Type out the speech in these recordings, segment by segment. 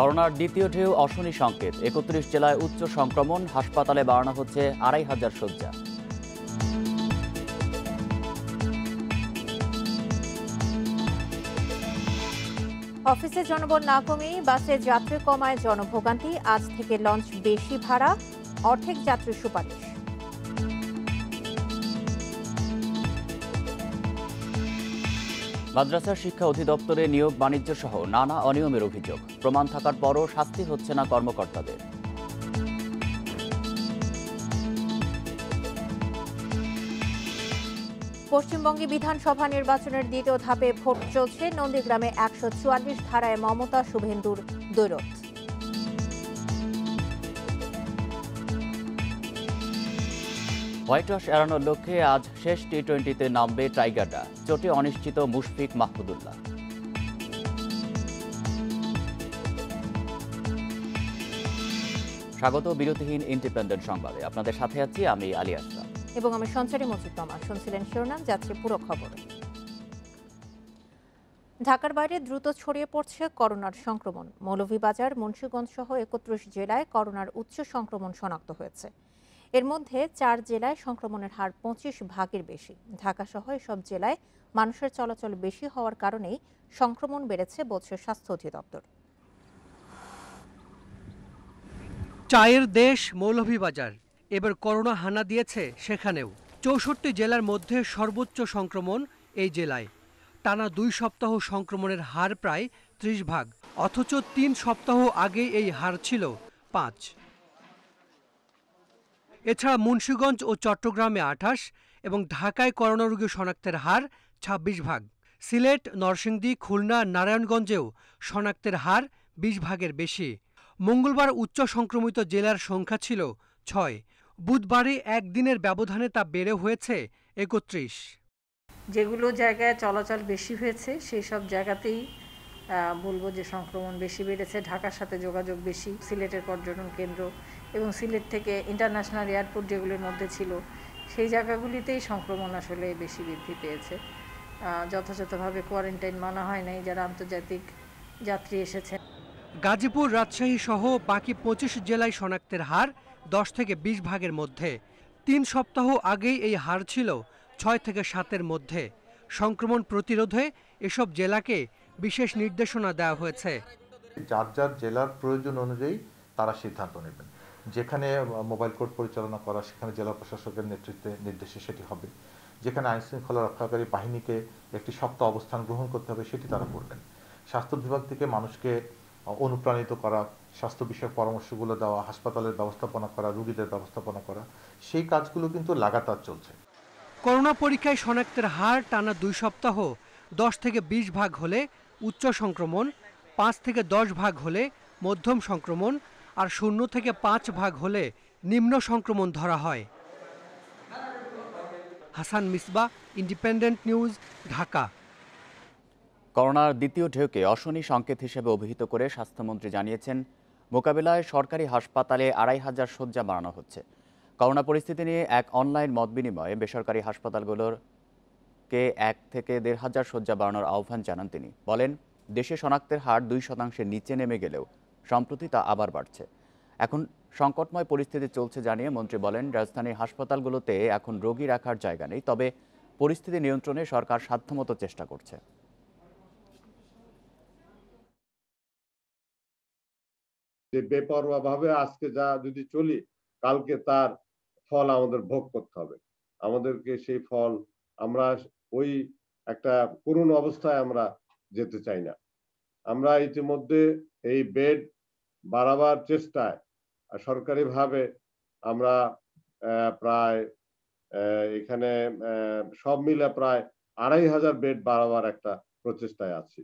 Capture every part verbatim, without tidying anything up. করোনার দ্বিতীয় ঢেউ অশনি সংকেত একত্রিশ জেলায় উচ্চ সংক্রমণ হাসপাতালে বাড়ানো হচ্ছে আড়াই হাজার শয্যা। অফিসে জনবল না কমে বাসে যাত্রী কমায় জনভোগান্তি, আজ থেকে লঞ্চ বেশি ভাড়া, অর্ধেক যাত্রী সুপারিশ। মাদ্রাসা শিক্ষা অধিদপ্তরে নিয়োগ বাণিজ্য সহ নানা অনিয়মের অভিযোগ, প্রমাণ থাকার পরও শাস্তি হচ্ছে না কর্মকর্তাদের। পশ্চিমবঙ্গে বিধানসভা নির্বাচনের দ্বিতীয় ধাপে ভোট চলছে, নন্দীগ্রামে একশো চুয়াল্লিশ ধারায় মমতা শুভেন্দুর দৈরথ। হোয়াইট হাউস এড়ানোর লক্ষ্যে আজ শেষ টি টোয়েন্টিতে নামবে টাইগাররা, চোটে অনিশ্চিত মুশফিক মাহমুদুল্লাহ। স্বাগত বিরতিহীন ইন্ডিপেন্ডেন্ট সংবাদে, আপনাদের সাথে আছি আমি আলী আশরাফ এবং আমি সঞ্চারী মজিদ তমার। শুনছিলেন শিরোনাম, যাচ্ছে পুরো খবর। ঢাকার বাইরে দ্রুত ছড়িয়ে পড়ছে করোনার সংক্রমণ। মৌলভীবাজার, মুন্সিগঞ্জ সহ একত্রিশ জেলায় করোনার উচ্চ সংক্রমণ শনাক্ত হয়েছে। এর মধ্যে চার জেলায় সংক্রমণের হার পঁচিশ ভাগের বেশি। ঢাকা সহ এসব জেলায় মানুষের চলাচল বেশি হওয়ার কারণেই সংক্রমণ বেড়েছে বলছে স্বাস্থ্য অধিদপ্তর। চায়ের দেশ মৌলভীবাজার, এবার করোনা হানা দিয়েছে সেখানেও। চৌষট্টি জেলার মধ্যে সর্বোচ্চ সংক্রমণ এই জেলায়। টানা দুই সপ্তাহ সংক্রমণের হার প্রায় ত্রিশ ভাগ, অথচ তিন সপ্তাহ আগে এই হার ছিল পাঁচ। এছাড়া মুন্সিগঞ্জ ও চট্টগ্রামে আঠাশ এবং ঢাকায় করোনা রোগী শনাক্তের হার ছাব্বিশ ভাগ। সিলেট, নরসিংদী, খুলনা, নারায়ণগঞ্জেও শনাক্তের হার বিশ ভাগের বেশি। মঙ্গলবার উচ্চ সংক্রমিত জেলার সংখ্যা ছিল ছয়, বুধবারে একদিনের ব্যবধানে তা বেড়ে হয়েছে একত্রিশ। যেগুলো জায়গায় চলাচল বেশি হয়েছে সেই সব জায়গাতেই বলবো যে সংক্রমণ বেশি বেড়েছে। ঢাকার সাথে যোগাযোগ বেশি, সিলেটের পর্যটন কেন্দ্র এবং সিলেট থেকে ইন্টারন্যাশনাল এয়ারপোর্ট যেগুলোর মধ্যে ছিল সেই জায়গাগুলিতেই সংক্রমণ আসলে বেশি বৃদ্ধি পেয়েছে। যথাযথভাবে কোয়ারেন্টাইন মানা হয় নাই যারা আন্তর্জাতিক যাত্রী এসেছে। গাজীপুর, রাজশাহী সহ বাকি পঁচিশ জেলায় শনাক্তের হার দশ থেকে বিশ ভাগের মধ্যে। তিন সপ্তাহ আগেই এই হার ছিল ছয় থেকে সাতের মধ্যে। সংক্রমণ প্রতিরোধে এসব জেলাকে বিশেষ নির্দেশনা দেওয়া হয়েছে। যার যার জেলার প্রয়োজন অনুযায়ী তারা সিদ্ধান্ত নেবেন। যেখানে মোবাইল কোর্ট পরিচালনা করা, সেখানে জেলা প্রশাসকের নেতৃত্বে নির্দেশে সেটি হবে। যেখানে আইনশৃঙ্খলা রক্ষাকারী বাহিনীকে একটি শক্ত অবস্থান গ্রহণ করতে হবে সেটি তারা করবেন। স্বাস্থ্য বিভাগ থেকে মানুষকে অনুপ্রাণিত করা, স্বাস্থ্য বিষয়ক পরামর্শগুলো দেওয়া, হাসপাতালের ব্যবস্থাপনা করা, রোগীদের ব্যবস্থাপনা করা, সেই কাজগুলো কিন্তু লাগাতার চলছে। করোনা পরীক্ষায় শনাক্তের হার টানা দুই সপ্তাহ দশ থেকে বিশ ভাগ হলে উচ্চ সংক্রমণ, পাঁচ থেকে দশ ভাগ হলে মধ্যম সংক্রমণ আর শূন্য থেকে পাঁচ ভাগ হলে নিম্ন সংক্রমণ ধরা হয়। Hasan Misba, independent news, Dhaka. করোনার দ্বিতীয় ঢেউকে অশনি সংকেত হিসেবে অভিহিত করে স্বাস্থ্যমন্ত্রী জানিয়েছেন, মোকাবিলায় সরকারি হাসপাতালে আড়াই হাজার শয্যা বাড়ানো হচ্ছে। করোনা পরিস্থিতি নিয়ে এক অনলাইন মত বিনিময়ে বেসরকারি হাসপাতালগুলোরকে এক থেকে দেড় হাজার শয্যা বাড়ানোর আহ্বান জানান তিনি। বলেন, দেশে শনাক্তের হার দুই শতাংশের নিচে নেমে গেলেও সম্প্রতি তা আবার বাড়ছে। এখন সংকটময় পরিস্থিতি চলছে জানিয়ে মন্ত্রী বলেন, রাজধানীর হাসপাতালগুলোতে এখন রোগী রাখার জায়গা নেই, তবে পরিস্থিতি নিয়ন্ত্রণে সরকার সাধ্যমতো চেষ্টা করছে। যে বেপরোয়া ভাবে আজকে যা যদি চলি, কালকে তার ফল আমাদের ভোগ করতে হবে। আমাদেরকে সেই ফল, আমরা ওই একটা করুণ অবস্থায় আমরা যেতে চাই না। আমরা ইতিমধ্যে এই বেড বাড়াবার চেষ্টায় সরকারিভাবে আমরা প্রায় এখানে সব মিলে প্রায় আড়াই হাজার বেড বাড়াবার একটা প্রচেষ্টায় আছি।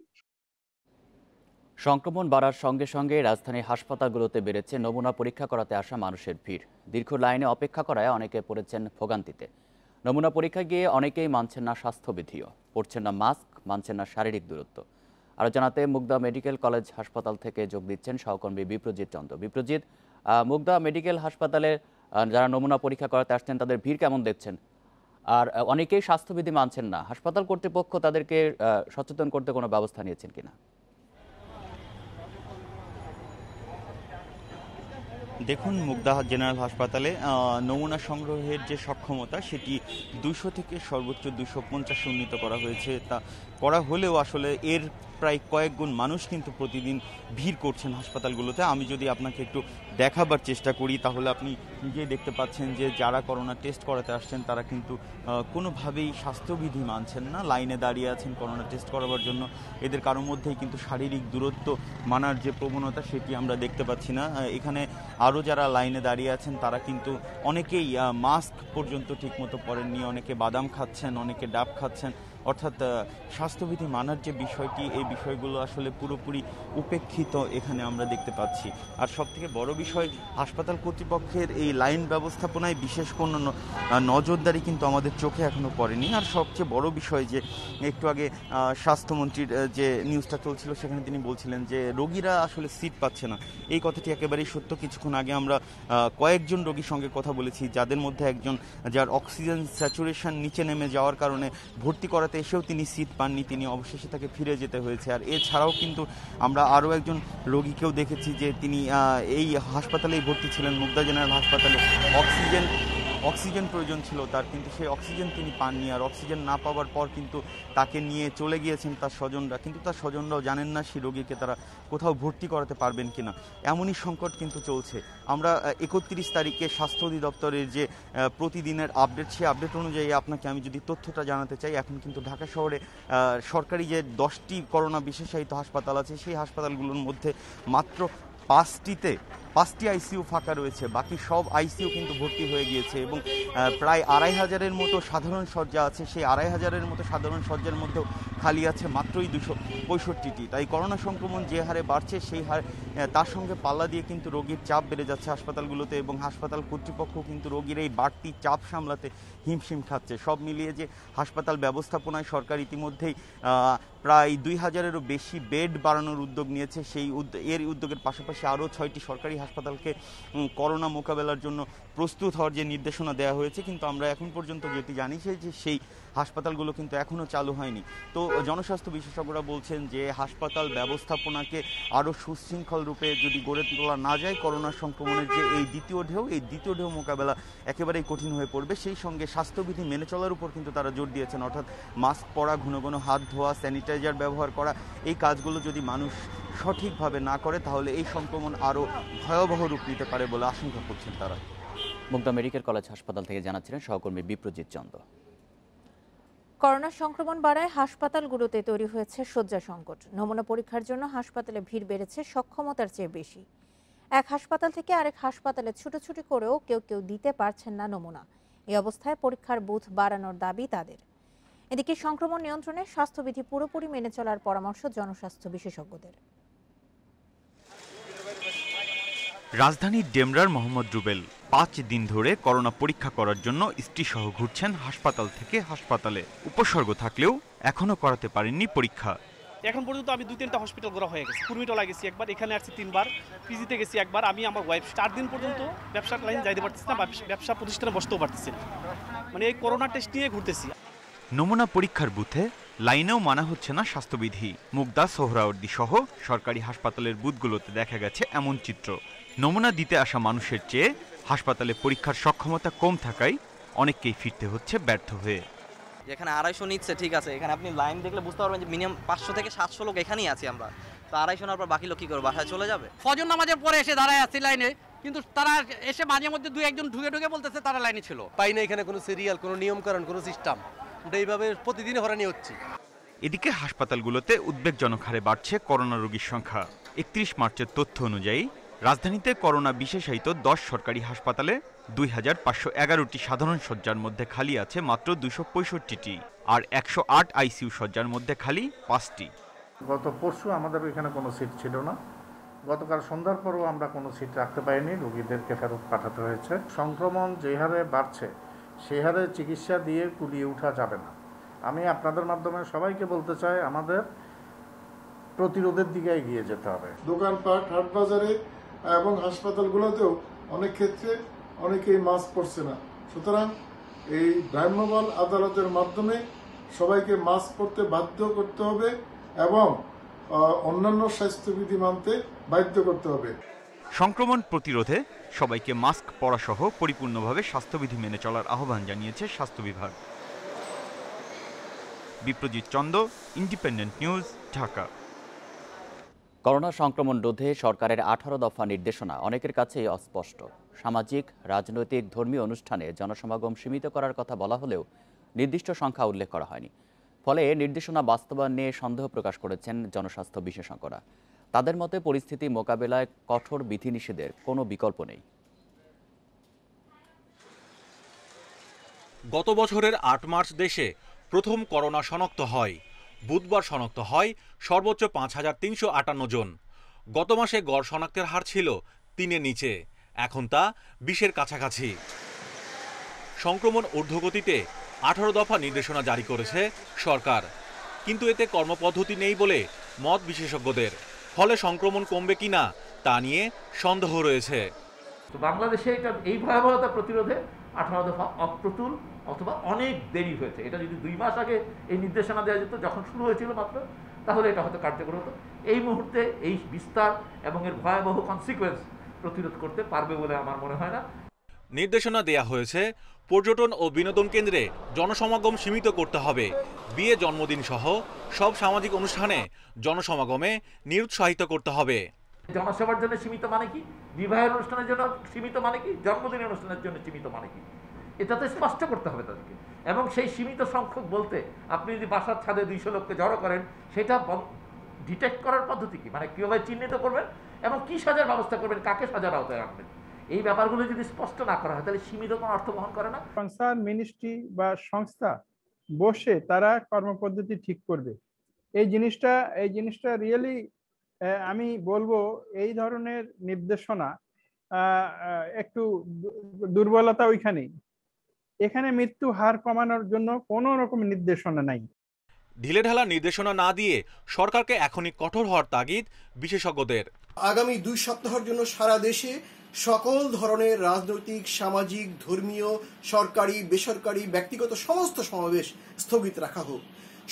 সংক্রমণ বাড়ার সঙ্গে সঙ্গে রাজধানীর হাসপাতালগুলোতে বেড়েছে নমুনা পরীক্ষা করাতে আসা মানুষের ভিড়। দীর্ঘ লাইনে অপেক্ষা করায় অনেকে পড়েছেন ভোগান্তিতে। নমুনা পরীক্ষা গিয়ে অনেকেই মানছেন না স্বাস্থ্যবিধিও, পরছেন না মাস্ক, মানছেন না শারীরিক দূরত্ব। আর জানাতে মুগদা মেডিকেল কলেজ হাসপাতাল থেকে যোগ দিচ্ছেন সহকর্মী বিপ্রজিৎ চন্দ্র। বিপ্রজিৎ, মুগদা মেডিকেল হাসপাতালে যারা নমুনা পরীক্ষা করাতে আসছেন তাদের ভিড় কেমন দেখছেন? আর অনেকেই স্বাস্থ্যবিধি মানছেন না, হাসপাতাল কর্তৃপক্ষ তাদেরকে সচেতন করতে কোনো ব্যবস্থা নিয়েছেন কিনা? দেখুন মুগদা জেনারেল হাসপাতালে নমুনা সংগ্রহের যে সক্ষমতা সেটি দুশো থেকে সর্বোচ্চ দুশো পঞ্চাশে উন্নীত করা হয়েছে। তা করা হলেও আসলে এর প্রায় কয়েক গুণ মানুষ কিন্তু প্রতিদিন ভিড় করছেন হাসপাতালগুলোতে। আমি যদি আপনাকে একটু দেখাবার চেষ্টা করি তাহলে আপনি যে দেখতে পাচ্ছেন যে যারা করোনা টেস্ট করাতে আসছেন তারা কিন্তু কোনোভাবেই স্বাস্থ্যবিধি মানছেন না, লাইনে দাঁড়িয়ে আছেন করোনা টেস্ট করাবার জন্য। এদের কারোর মধ্যেই কিন্তু শারীরিক দূরত্ব মানার যে প্রবণতা সেটি আমরা দেখতে পাচ্ছি না। এখানে আরও যারা লাইনে দাঁড়িয়ে আছেন তারা কিন্তু অনেকেই মাস্ক পর্যন্ত ঠিকমতো পরেননি, অনেকে বাদাম খাচ্ছেন, অনেকে ডাব খাচ্ছেন। অর্থাৎ স্বাস্থ্যবিধি মানার যে বিষয়টি, এই বিষয়গুলো আসলে পুরোপুরি উপেক্ষিত এখানে আমরা দেখতে পাচ্ছি। আর সবথেকে বড় বিষয়, হাসপাতাল কর্তৃপক্ষের এই লাইন ব্যবস্থাপনায় বিশেষ কোনো নজরদারি কিন্তু আমাদের চোখে এখনও পড়েনি। আর সবচেয়ে বড় বিষয় যে একটু আগে স্বাস্থ্যমন্ত্রীর যে নিউজটা চলছিল সেখানে তিনি বলছিলেন যে রোগীরা আসলে সিট পাচ্ছে না, এই কথাটি একেবারেই সত্য। কিছুক্ষণ আগে আমরা কয়েকজন রোগীর সঙ্গে কথা বলেছি যাদের মধ্যে একজন, যার অক্সিজেন স্যাচুরেশন নিচে নেমে যাওয়ার কারণে ভর্তি করাতে এসেও তিনি সিট পাননি, তিনি অবশেষে তাকে ফিরে যেতে হয়েছে। আর এছাড়াও কিন্তু আমরা আরও একজন রোগীকেও দেখেছি যে তিনি এই হাসপাতালেই ভর্তি ছিলেন, মুগদা জেনারেল হাসপাতালে। অক্সিজেন অক্সিজেন প্রয়োজন ছিল তার, কিন্তু সেই অক্সিজেন তিনি পাননি। আর অক্সিজেন না পাওয়ার পর কিন্তু তাকে নিয়ে চলে গিয়েছেন তার স্বজনরা, কিন্তু তার স্বজনরাও জানেন না সেই রোগীকে তারা কোথাও ভর্তি করাতে পারবেন কিনা। এমনই সংকট কিন্তু চলছে। আমরা একত্রিশ তারিখে স্বাস্থ্য অধিদপ্তরের যে প্রতিদিনের আপডেট, সেই আপডেট অনুযায়ী আপনাকে আমি যদি তথ্যটা জানাতে চাই, এখন কিন্তু ঢাকা শহরে সরকারি যে দশটি করোনা বিশেষায়িত হাসপাতাল আছে সেই হাসপাতালগুলোর মধ্যে মাত্র পাঁচটিতে পাঁচটি আইসিইউ ফাঁকা রয়েছে, বাকি সব আইসিইউ কিন্তু ভর্তি হয়ে গিয়েছে। এবং প্রায় আড়াই হাজারের মতো সাধারণ শয্যা আছে, সেই আড়াই হাজারের মতো সাধারণ শয্যার মধ্যেও খালি আছে মাত্রই দুশো পঁয়ষট্টিটি। তাই করোনা সংক্রমণ যে হারে বাড়ছে সেই হার, তার সঙ্গে পাল্লা দিয়ে কিন্তু রোগীর চাপ বেড়ে যাচ্ছে হাসপাতালগুলোতে, এবং হাসপাতাল কর্তৃপক্ষ কিন্তু রোগীর এই বাড়তি চাপ সামলাতে হিমশিম খাচ্ছে। সব মিলিয়ে যে হাসপাতাল ব্যবস্থাপনায় সরকার ইতিমধ্যেই প্রায় দুই হাজারেরও বেশি বেড বাড়ানোর উদ্যোগ নিয়েছে, সেই এর উদ্যোগের পাশাপাশি আরও ছয়টি সরকারি হাসপাতালকে করোনা মোকাবেলার জন্য প্রস্তুত হওয়ার যে নির্দেশনা দেওয়া হয়েছে, কিন্তু আমরা এখন পর্যন্ত যেটি জানি যে সেই হাসপাতালগুলো কিন্তু এখনও চালু হয়নি। তো জনস্বাস্থ্য বিশেষজ্ঞরা বলছেন যে হাসপাতাল ব্যবস্থাপনাকে আরও সুশৃঙ্খল রূপে যদি গড়ে তোলা না যায়, করোনা সংক্রমণের যে এই দ্বিতীয় ঢেউ, এই দ্বিতীয় ঢেউ মোকাবেলা একেবারেই কঠিন হয়ে পড়বে। সেই সঙ্গে স্বাস্থ্যবিধি মেনে চলার উপর কিন্তু তারা জোর দিয়েছেন, অর্থাৎ মাস্ক পরা, ঘন ঘন হাত ধোয়া, স্যানিটাইজার ব্যবহার করা, এই কাজগুলো যদি মানুষ সঠিকভাবে না করে তাহলে এই সংক্রমণ আরও ভয়াবহ রূপ নিতে পারে বলে আশঙ্কা করছেন তারা। মুগদা মেডিকেল কলেজ হাসপাতাল থেকে জানাচ্ছিলেন সহকর্মী বিপ্রজিৎ চন্দ্র। করোনা সংক্রমণ বাড়ায় হাসপাতালগুলোতে তৈরি হয়েছে শয্যা সংকট, নমুনা পরীক্ষার জন্য হাসপাতালে ভিড় বেড়েছে সক্ষমতার চেয়ে বেশি। এক হাসপাতাল থেকে আরেক হাসপাতালে ছুটোছুটি করেও কেউ কেউ দিতে পারছেন না নমুনা। এই অবস্থায় পরীক্ষার বুথ বাড়ানোর দাবি তাদের। এদিকে সংক্রমণ নিয়ন্ত্রণে স্বাস্থ্যবিধি পুরোপুরি মেনে চলার পরামর্শ জনস্বাস্থ্য বিশেষজ্ঞদের। রাজধানীর ডেমরার মোহাম্মদ রুবেল পাঁচ দিন ধরে করোনা পরীক্ষা করার জন্য স্ত্রীসহ ঘুরছেন হাসপাতাল থেকে হাসপাতালে। উপসর্গ থাকলেও এখনো করাতে পারেননি পরীক্ষা। এখন পর্যন্ত আমি দুই তিনটা হসপিটাল ঘোরা হয়ে গেছে, কুর্মিটোলা গেছি একবার, এখানে আসছি তিনবার, পিজিতে গেছি একবার। আমি আমার ওয়াইফ চার দিন পর্যন্ত ব্যবসার লাইন যাইতে পারতেছি না, ব্যবসা প্রতিষ্ঠানে বসতেও পারতেছি না, মানে এই করোনা টেস্ট নিয়ে ঘুরতেছি। নমুনা পরীক্ষার বুথে লাইনেও মানা হচ্ছে না স্বাস্থ্যবিধি। মুগদা, সোহরাওয়ার্দী সহ সরকারি হাসপাতালের বুথগুলোতে দেখা গেছে এমন চিত্র। নমুনা দিতে আসা মানুষের চেয়ে হাসপাতালে পরীক্ষার সক্ষমতা কম থাকায় অনেককেই ফিরতে হচ্ছে ব্যর্থ হয়ে। এখানে আড়াইশো নিচ্ছে ঠিক আছে, এখানে আপনি লাইন দেখলে বুঝতে পারবেন যে মিনিমাম পাঁচশো থেকে সাতশো লোক এখানেই আছি আমরা, তো আড়াইশো না পর বাকি লোক কী করবো, বাসায় চলে যাবে। ফজর নামাজের পরে এসে দাঁড়ায় আছি লাইনে, কিন্তু তারা এসে মাঝে মধ্যে দুই একজন ঢুকে ঢুকে বলতেছে তারা লাইনে ছিল। পাই না এখানে কোনো সিরিয়াল, কোনো নিয়মকরণ, কোনো সিস্টেম, ওটা এইভাবে প্রতিদিন হরানি হচ্ছে। এদিকে হাসপাতালগুলোতে উদ্বেগজনক হারে বাড়ছে করোনা রোগীর সংখ্যা। একত্রিশ মার্চের তথ্য অনুযায়ী রাজধানীতে করোনা বিশেষায়িত দশ সরকারি হাসপাতালে দুই হাজার পাঁচশো এগারোটি সাধারণ শয্যার মধ্যে খালি আছে মাত্র দুশো পঁয়ষট্টিটি, আর একশো আট আইসিইউ শয্যার মধ্যে খালি পাঁচটি। গত পরশু আমাদের এখানে কোনো সিট ছিল না, গতকাল সন্ধ্যার পরও আমরা কোনো সিট রাখতে পারিনি, রোগীদেরকে ফেরত পাঠাতে হয়েছে। সংক্রমণ যে হারে বাড়ছে সে হারে চিকিৎসা দিয়ে কুলিয়ে ওঠা যাবে না। আমি আপনাদের মাধ্যমে সবাইকে বলতে চাই, আমাদের প্রতিরোধের দিকে এগিয়ে যেতে হবে। দোকানপাট, হাট বাজারে এবং হাসপাতালগুলোতেও অনেক ক্ষেত্রে অনেকেই মাস্ক পরছে না, সুতরাং এই ভ্রাম্যমাণ আদালতের মাধ্যমে সবাইকে মাস্ক পরতে বাধ্য করতে হবে এবং অন্যান্য স্বাস্থ্যবিধি মানতে বাধ্য করতে হবে। সংক্রমণ প্রতিরোধে সবাইকে মাস্ক পরা সহ পরিপূর্ণভাবে স্বাস্থ্যবিধি মেনে চলার আহ্বান জানিয়েছে স্বাস্থ্য বিভাগ। Biprajit Chanda, independent news, Dhaka. Corona সংক্রমণ রোধে সরকারের আঠারো দফা নির্দেশনা অনেকের কাছেই অস্পষ্ট। সামাজিক, রাজনৈতিক, ধর্মীয় অনুষ্ঠানে জনসমাগম সীমিত করার কথা বলা হলেও নির্দিষ্ট সংখ্যা উল্লেখ করা হয়নি। ফলে নির্দেশনা বাস্তবায়ন নিয়ে সন্দেহ প্রকাশ করেছেন জনস্বাস্থ্য বিশেষজ্ঞরা। তাদের মতে পরিস্থিতি মোকাবেলায় কঠোর বিধিনিষেধের কোনো বিকল্প নেই। গত বছরের আট মার্চ দেশে প্রথম করোনা শনাক্ত হয়। বুধবার শনাক্ত হয় সর্বোচ্চ পাঁচ হাজার তিনশো আটান্ন জন। গত মাসে গড় শনাক্তের হার ছিল তিনের নিচে, এখন তা বিশের কাছাকাছি। সংক্রমণ ঊর্ধ্বগতিতে আঠারো দফা নির্দেশনা জারি করেছে সরকার, কিন্তু এতে কর্মপদ্ধতি নেই বলে মত বিশেষজ্ঞদের। ফলে সংক্রমণ কমবে কিনা তা নিয়ে সন্দেহ রয়েছে। বাংলাদেশে এটা এই ভয়াবহতা প্রতিরোধে আঠারো দফা অপ্রতুল অথবা অনেক দেরি হয়েছে। এটা যদি দুই মাস আগে এই নির্দেশনা দেওয়া যেত, যখন শুরু হয়েছিল মাত্র, তাহলে এটা হয়তো কার্যকর হতো। এই মুহূর্তে এই বিস্তার এবং এর ভয়াবহ কনসিকুয়েন্স প্রতিরোধ করতে পারবে বলে আমার মনে হয় না। নির্দেশনা দেয়া হয়েছে পর্যটন ও বিনোদন কেন্দ্রে জনসমাগম সীমিত করতে হবে, বিয়ে, জন্মদিন সহ সব সামাজিক অনুষ্ঠানে জনসমাগমে নিরুৎসাহিত করতে হবে। জনসভার জন্য সীমিত মানে কি, বিবাহের অনুষ্ঠানের জন্য সীমিত মানে কি, জন্মদিনের অনুষ্ঠানের জন্য সীমিত মানে কি, এটাতে স্পষ্ট করতে হবে তাদেরকে। এবং সেই সীমিত সংখ্যক বলতে আপনি যদি বাসার ছাদে দুইশো লোককে জড়ো করেন, সেটা ডিটেক্ট করার পদ্ধতি কি, মানে কীভাবে চিহ্নিত করবেন এবং কি সাজার ব্যবস্থা করবেন, কাকে সাজার আওতায় আনবেন, এই ব্যাপারগুলো যদি স্পষ্ট না করা হয় তাহলে সীমিত কোনো অর্থ বহন করে না। কনসার্ন মিনিস্ট্রি বা সংস্থা বসে তারা কর্মপদ্ধতি ঠিক করবে। এই জিনিসটা এই জিনিসটা রিয়েলি আমি বলবো এই ধরনের নির্দেশনা একটু দুর্বলতা ওইখানেই। এখানে মৃত্যু হার কমানোর জন্য কোনো রকম নির্দেশনা নাই। ঢিলেঢালা নির্দেশনা না দিয়ে সরকারকে এখনই কঠোর হওয়ার তাগিদ বিশেষজ্ঞদের। আগামী দুই সপ্তাহের জন্য সারা দেশে সকল ধরনের রাজনৈতিক, সামাজিক, ধর্মীয়, সরকারি, বেসরকারি, ব্যক্তিগত সমস্ত সমাবেশ স্থগিত রাখা হোক,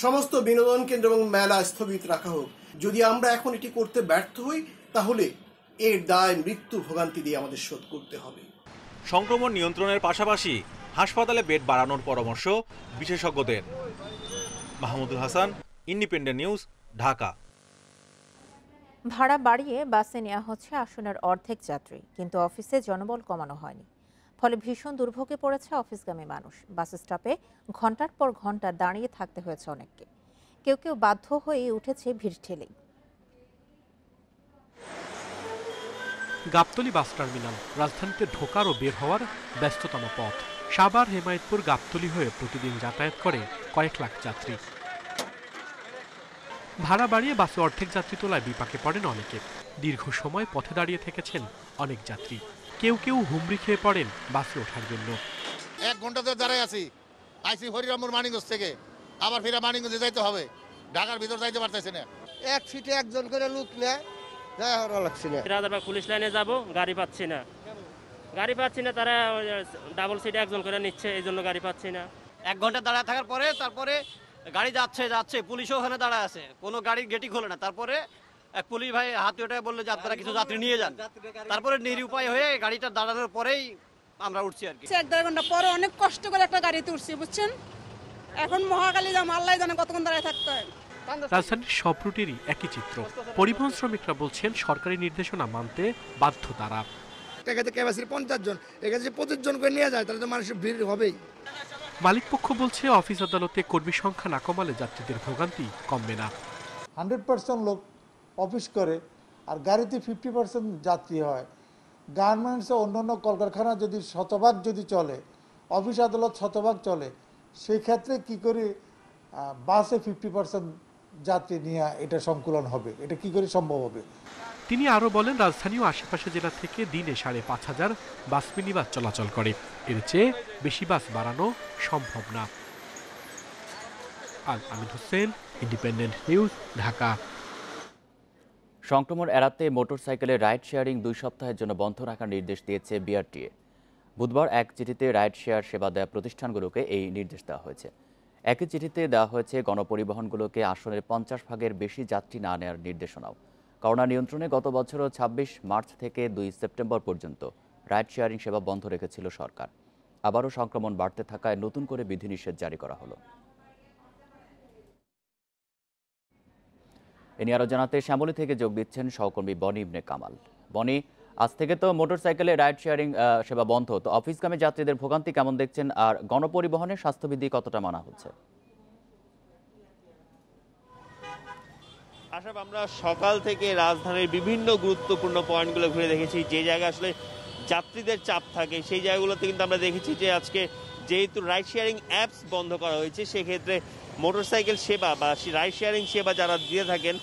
সমস্ত বিনোদন কেন্দ্র এবং মেলা স্থগিত রাখা হোক। যদি আমরা এখন এটি করতে ব্যর্থ হই তাহলে এর দায় মৃত্যু ভোগান্তি দিয়ে আমাদের শোধ করতে হবে। সংক্রমণ নিয়ন্ত্রণের পাশাপাশি হাসপাতালে বেড বাড়ানোর পরামর্শ বিশেষজ্ঞদের। Mahmudul Hasan, independent news, Dhaka. ভাড়া বাড়িয়ে বাসে নেওয়া হচ্ছে আসনের অর্ধেক যাত্রী, কিন্তু অফিসে জনবল কমানো হয়নি। ফলে ভীষণ দুর্ভোগে পড়েছে অফিসগামী মানুষ। বাস স্টপে ঘন্টার পর ঘন্টা দাঁড়িয়ে থাকতে হয়েছে অনেককে। কেউ কেউ বাধ্য হয়ে উঠেছে ভিড় ঠেলেই। গাবতলী বাস টার্মিনাল রাজধানীতে ঢোকার ও বের হওয়ার ব্যস্ততম পথ। সাভার, হেমায়েতপুর, গাবতলী হয়ে প্রতিদিন যাতায়াত করে কয়েক লাখ যাত্রী। ভাড়া বাড়িয়ে বাসে অর্ধেক যাত্রী তোলায় বিপাকে পড়েন অনেকে। দীর্ঘ সময় পথে দাঁড়িয়ে থেকেছেন অনেক যাত্রী। কেউ কেউ হুমড়ি খেয়ে পড়েন বাসে ওঠার জন্য। এক ঘন্টা ধরে দাঁড়ায় আছি, আইসি হরিরামপুর মানিকগঞ্জ থেকে, আবার ফেরা মানিকগঞ্জে যাইতে হবে, ঢাকার ভিতর যাইতে পারতেছে না। এক সিটে একজন করে লোক নেয়, লাগছে না। রাজারবাগ পুলিশ লাইনে যাব, গাড়ি পাচ্ছি না, গাড়ি পাচ্ছি না তারা ডাবল সিটে একজন করে নিচ্ছে, এই জন্য গাড়ি পাচ্ছি না। এক ঘন্টা দাঁড়ায় থাকার পরে তারপরে গাড়ি যাচ্ছে যাচ্ছে পুলিশও ওখানে দাঁড়ায় আছে, কোনো গাড়ির গেটই খোলে না। তারপরে এক পুলিশ ভাই হাতে ওটা বললো যে আপনারা কিছু যাত্রী নিয়ে যান। তারপরে নিরুপায় হয়ে গাড়িটা দাঁড়ানোর পরেই আমরা উঠছি আর কি। এক দেড় ঘন্টা পরে অনেক কষ্ট করে একটা গাড়িতে উঠছি, বুঝছেন। এখন মহাকালী যাম, আল্লাহ জানে কতক্ষণ দাঁড়ায় থাকতে হয়। রাজধানীর সব রুটেরই একই চিত্র। পরিবহন শ্রমিকরা বলছেন সরকারি নির্দেশনা মানতে বাধ্য তারা। এখানে ক্যাপাসিটি পঞ্চাশ জন, এখানে পঁচিশ জন করে নিয়ে যায়, তাহলে তো মানুষের ভিড় হবেই। মালিকপক্ষ বলছে অফিস আদালতে কর্মী সংখ্যা না কমালে যাত্রীদের ভোগান্তি কমবে না। হান্ড্রেড পার্সেন্ট লোক অফিস করে আর গাড়িতে ফিফটি পার্সেন্ট যাত্রী হয়। গার্মেন্টস ও অন্যান্য কলকারখানা যদি শতভাগ যদি চলে, অফিস আদালত শতভাগ চলে, সেই ক্ষেত্রে কী করে বাসে ফিফটি পার্সেন্ট যাত্রী নিয়ে এটা সংকুলন হবে, এটা কী করে সম্ভব হবে। তিনি আরও বলেন রাজধানী ও আশেপাশে জেলা থেকে দিনে সাড়ে পাঁচ হাজার বাস মিনিবাস চলাচল করে, এর চেয়ে বেশি বাস বাড়ানো সম্ভব না। Al Amin Hossain, independent news, Dhaka. সংক্রমণ এড়াতে মোটরসাইকেলে রাইড শেয়ারিং দুই সপ্তাহের জন্য বন্ধ রাখার নির্দেশ দিয়েছে বিআরটিএ। বুধবার এক চিঠিতে রাইড শেয়ার সেবা দেওয়া প্রতিষ্ঠানগুলোকে এই নির্দেশ দেওয়া হয়েছে। একই চিঠিতে দেওয়া হয়েছে গণপরিবহনগুলোকে আসনের পঞ্চাশ ভাগের বেশি যাত্রী না নেওয়ার নির্দেশনাও। করোনা নিয়ন্ত্রণে গত বছর ছাব্বিশ মার্চ থেকে দুই সেপ্টেম্বর পর্যন্ত রাইড শেয়ারিং সেবা বন্ধ রেখেছিল সরকার। আবারও সংক্রমণ বাড়তে থাকায় নতুন করে বিধিনিষেধ জারি করা হলো। এ নিয়ে আরো জানাতে শ্যামলী থেকে যোগ দিচ্ছেন সহকর্মী বনি ইবনে কামাল। বনি, আজ থেকে তো মোটরসাইকেলে রাইড শেয়ারিং সেবা বন্ধ, তো অফিসগামী যাত্রীদের ভোগান্তি কেমন দেখছেন আর গণপরিবহনে স্বাস্থ্যবিধি কতটা মানা হচ্ছে? আশাব, আমরা সকাল থেকে রাজধানীর বিভিন্ন গুরুত্বপূর্ণ পয়েন্টগুলো ঘুরে দেখেছি। যে জায়গায় আসলে যাত্রীদের চাপ থাকে সেই জায়গাগুলোতে কিন্তু আমরা দেখেছি যে আজকে যেহেতু রাইড শেয়ারিং অ্যাপস বন্ধ করা হয়েছে, সেক্ষেত্রে মোটরসাইকেল সেবা বা রাইড শেয়ারিং সেবা যারা দিয়ে থাকেন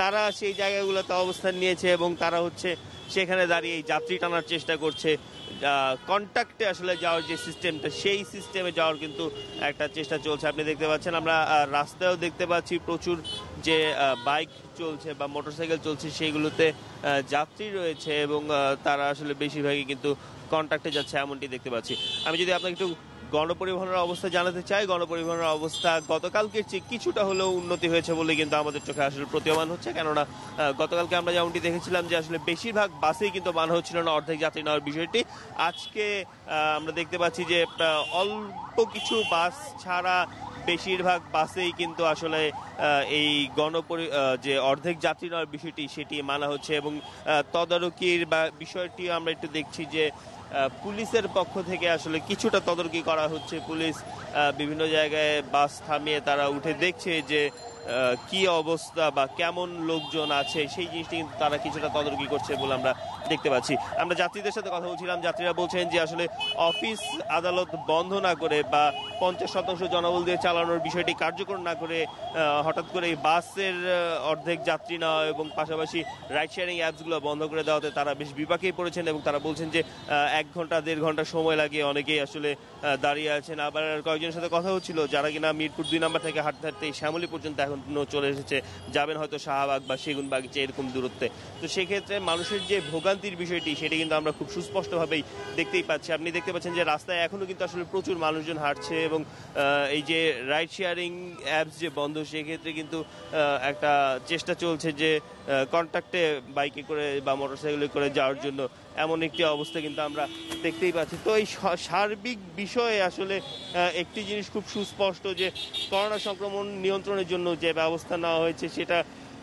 তারা সেই জায়গাগুলোতে অবস্থান নিয়েছে এবং তারা হচ্ছে সেখানে দাঁড়িয়ে যাত্রী টানার চেষ্টা করছে। কন্ট্যাক্টে আসলে যাওয়ার যে সিস্টেমটা, সেই সিস্টেমে যাওয়ার কিন্তু একটা চেষ্টা চলছে। আপনি দেখতে পাচ্ছেন আমরা রাস্তায়ও দেখতে পাচ্ছি প্রচুর যে বাইক চলছে বা মোটরসাইকেল চলছে, সেইগুলোতে যাত্রী রয়েছে এবং তারা আসলে বেশিরভাগই কিন্তু কন্ট্যাক্টে যাচ্ছে, এমনটি দেখতে পাচ্ছি। আমি যদি আপনাকে একটু গণপরিবহনের অবস্থা জানাতে চাই, গণপরিবহনের অবস্থা গতকালকের চেয়ে কিছুটা হলেও উন্নতি হয়েছে বলে কিন্তু আমাদের চোখে আসলে প্রতীয়মান হচ্ছে। কেননা গতকালকে আমরা যেমনটি দেখেছিলাম যে আসলে বেশিরভাগ বাসেই কিন্তু মান হচ্ছিল না অর্ধেক যাত্রী নেওয়ার বিষয়টি। আজকে আমরা দেখতে পাচ্ছি যে অল্প কিছু বাস ছাড়া বেশিরভাগ বাসেই কিন্তু আসলে এই গণপরি যে অর্ধেক যাত্রী নেওয়ার বিষয়টি সেটি মানা হচ্ছে। এবং তদারকির বা বিষয়টি আমরা একটু দেখছি যে পুলিশের পক্ষ থেকে আসলে কিছুটা তদারকি করা হচ্ছে। পুলিশ বিভিন্ন জায়গায় বাস থামিয়ে তারা উঠে দেখছে যে কি অবস্থা বা কেমন লোকজন আছে, সেই জিনিসটি কিন্তু তারা কিছুটা তদারকি করছে বলে আমরা দেখতে পাচ্ছি। আমরা যাত্রীদের সাথে কথা বলছিলাম, যাত্রীরা বলছেন যে আসলে অফিস আদালত বন্ধ না করে বা পঞ্চাশ শতাংশ জনবল দিয়ে চালানোর বিষয়টি কার্যকর না করে হঠাৎ করে বাসের অর্ধেক যাত্রী নেওয়া এবং পাশাপাশি রাইড শেয়ারিং অ্যাপসগুলো বন্ধ করে দেওয়াতে তারা বেশ বিপাকেই পড়েছেন। এবং তারা বলছেন যে এক ঘন্টা দেড় ঘন্টা সময় লাগে অনেকেই আসলে দাঁড়িয়ে আছেন। আবার কয়েকজনের সাথে কথা হচ্ছিল যারা কিনা মিরপুর দুই নম্বর থেকে হাঁটতে হাঁটতে শ্যামলী পর্যন্ত এখন চলে এসেছে, যাবেন হয়তো শাহবাগ বা সেগুনবাগিচা এরকম দূরত্বে। তো সেক্ষেত্রে মানুষের যে ভোগান্তির বিষয়টি সেটি কিন্তু আমরা খুব সুস্পষ্টভাবেই দেখতেই পাচ্ছি। আপনি দেখতে পাচ্ছেন যে রাস্তায় এখনও কিন্তু আসলে প্রচুর মানুষজন হাঁটছে এবং এই যে রাইড শেয়ারিং অ্যাপস যে বন্ধ, সেক্ষেত্রে কিন্তু একটা চেষ্টা চলছে যে কন্ট্যাক্টে বাইকে করে বা মোটরসাইকেলে করে যাওয়ার জন্য, এমন একটি অবস্থা কিন্তু আমরা দেখতেই পাচ্ছি। তো এই সার্বিক বিষয়ে আসলে একটি জিনিস খুব সুস্পষ্ট যে করোনা সংক্রমণ নিয়ন্ত্রণের জন্য যে ব্যবস্থা নেওয়া হয়েছে সেটা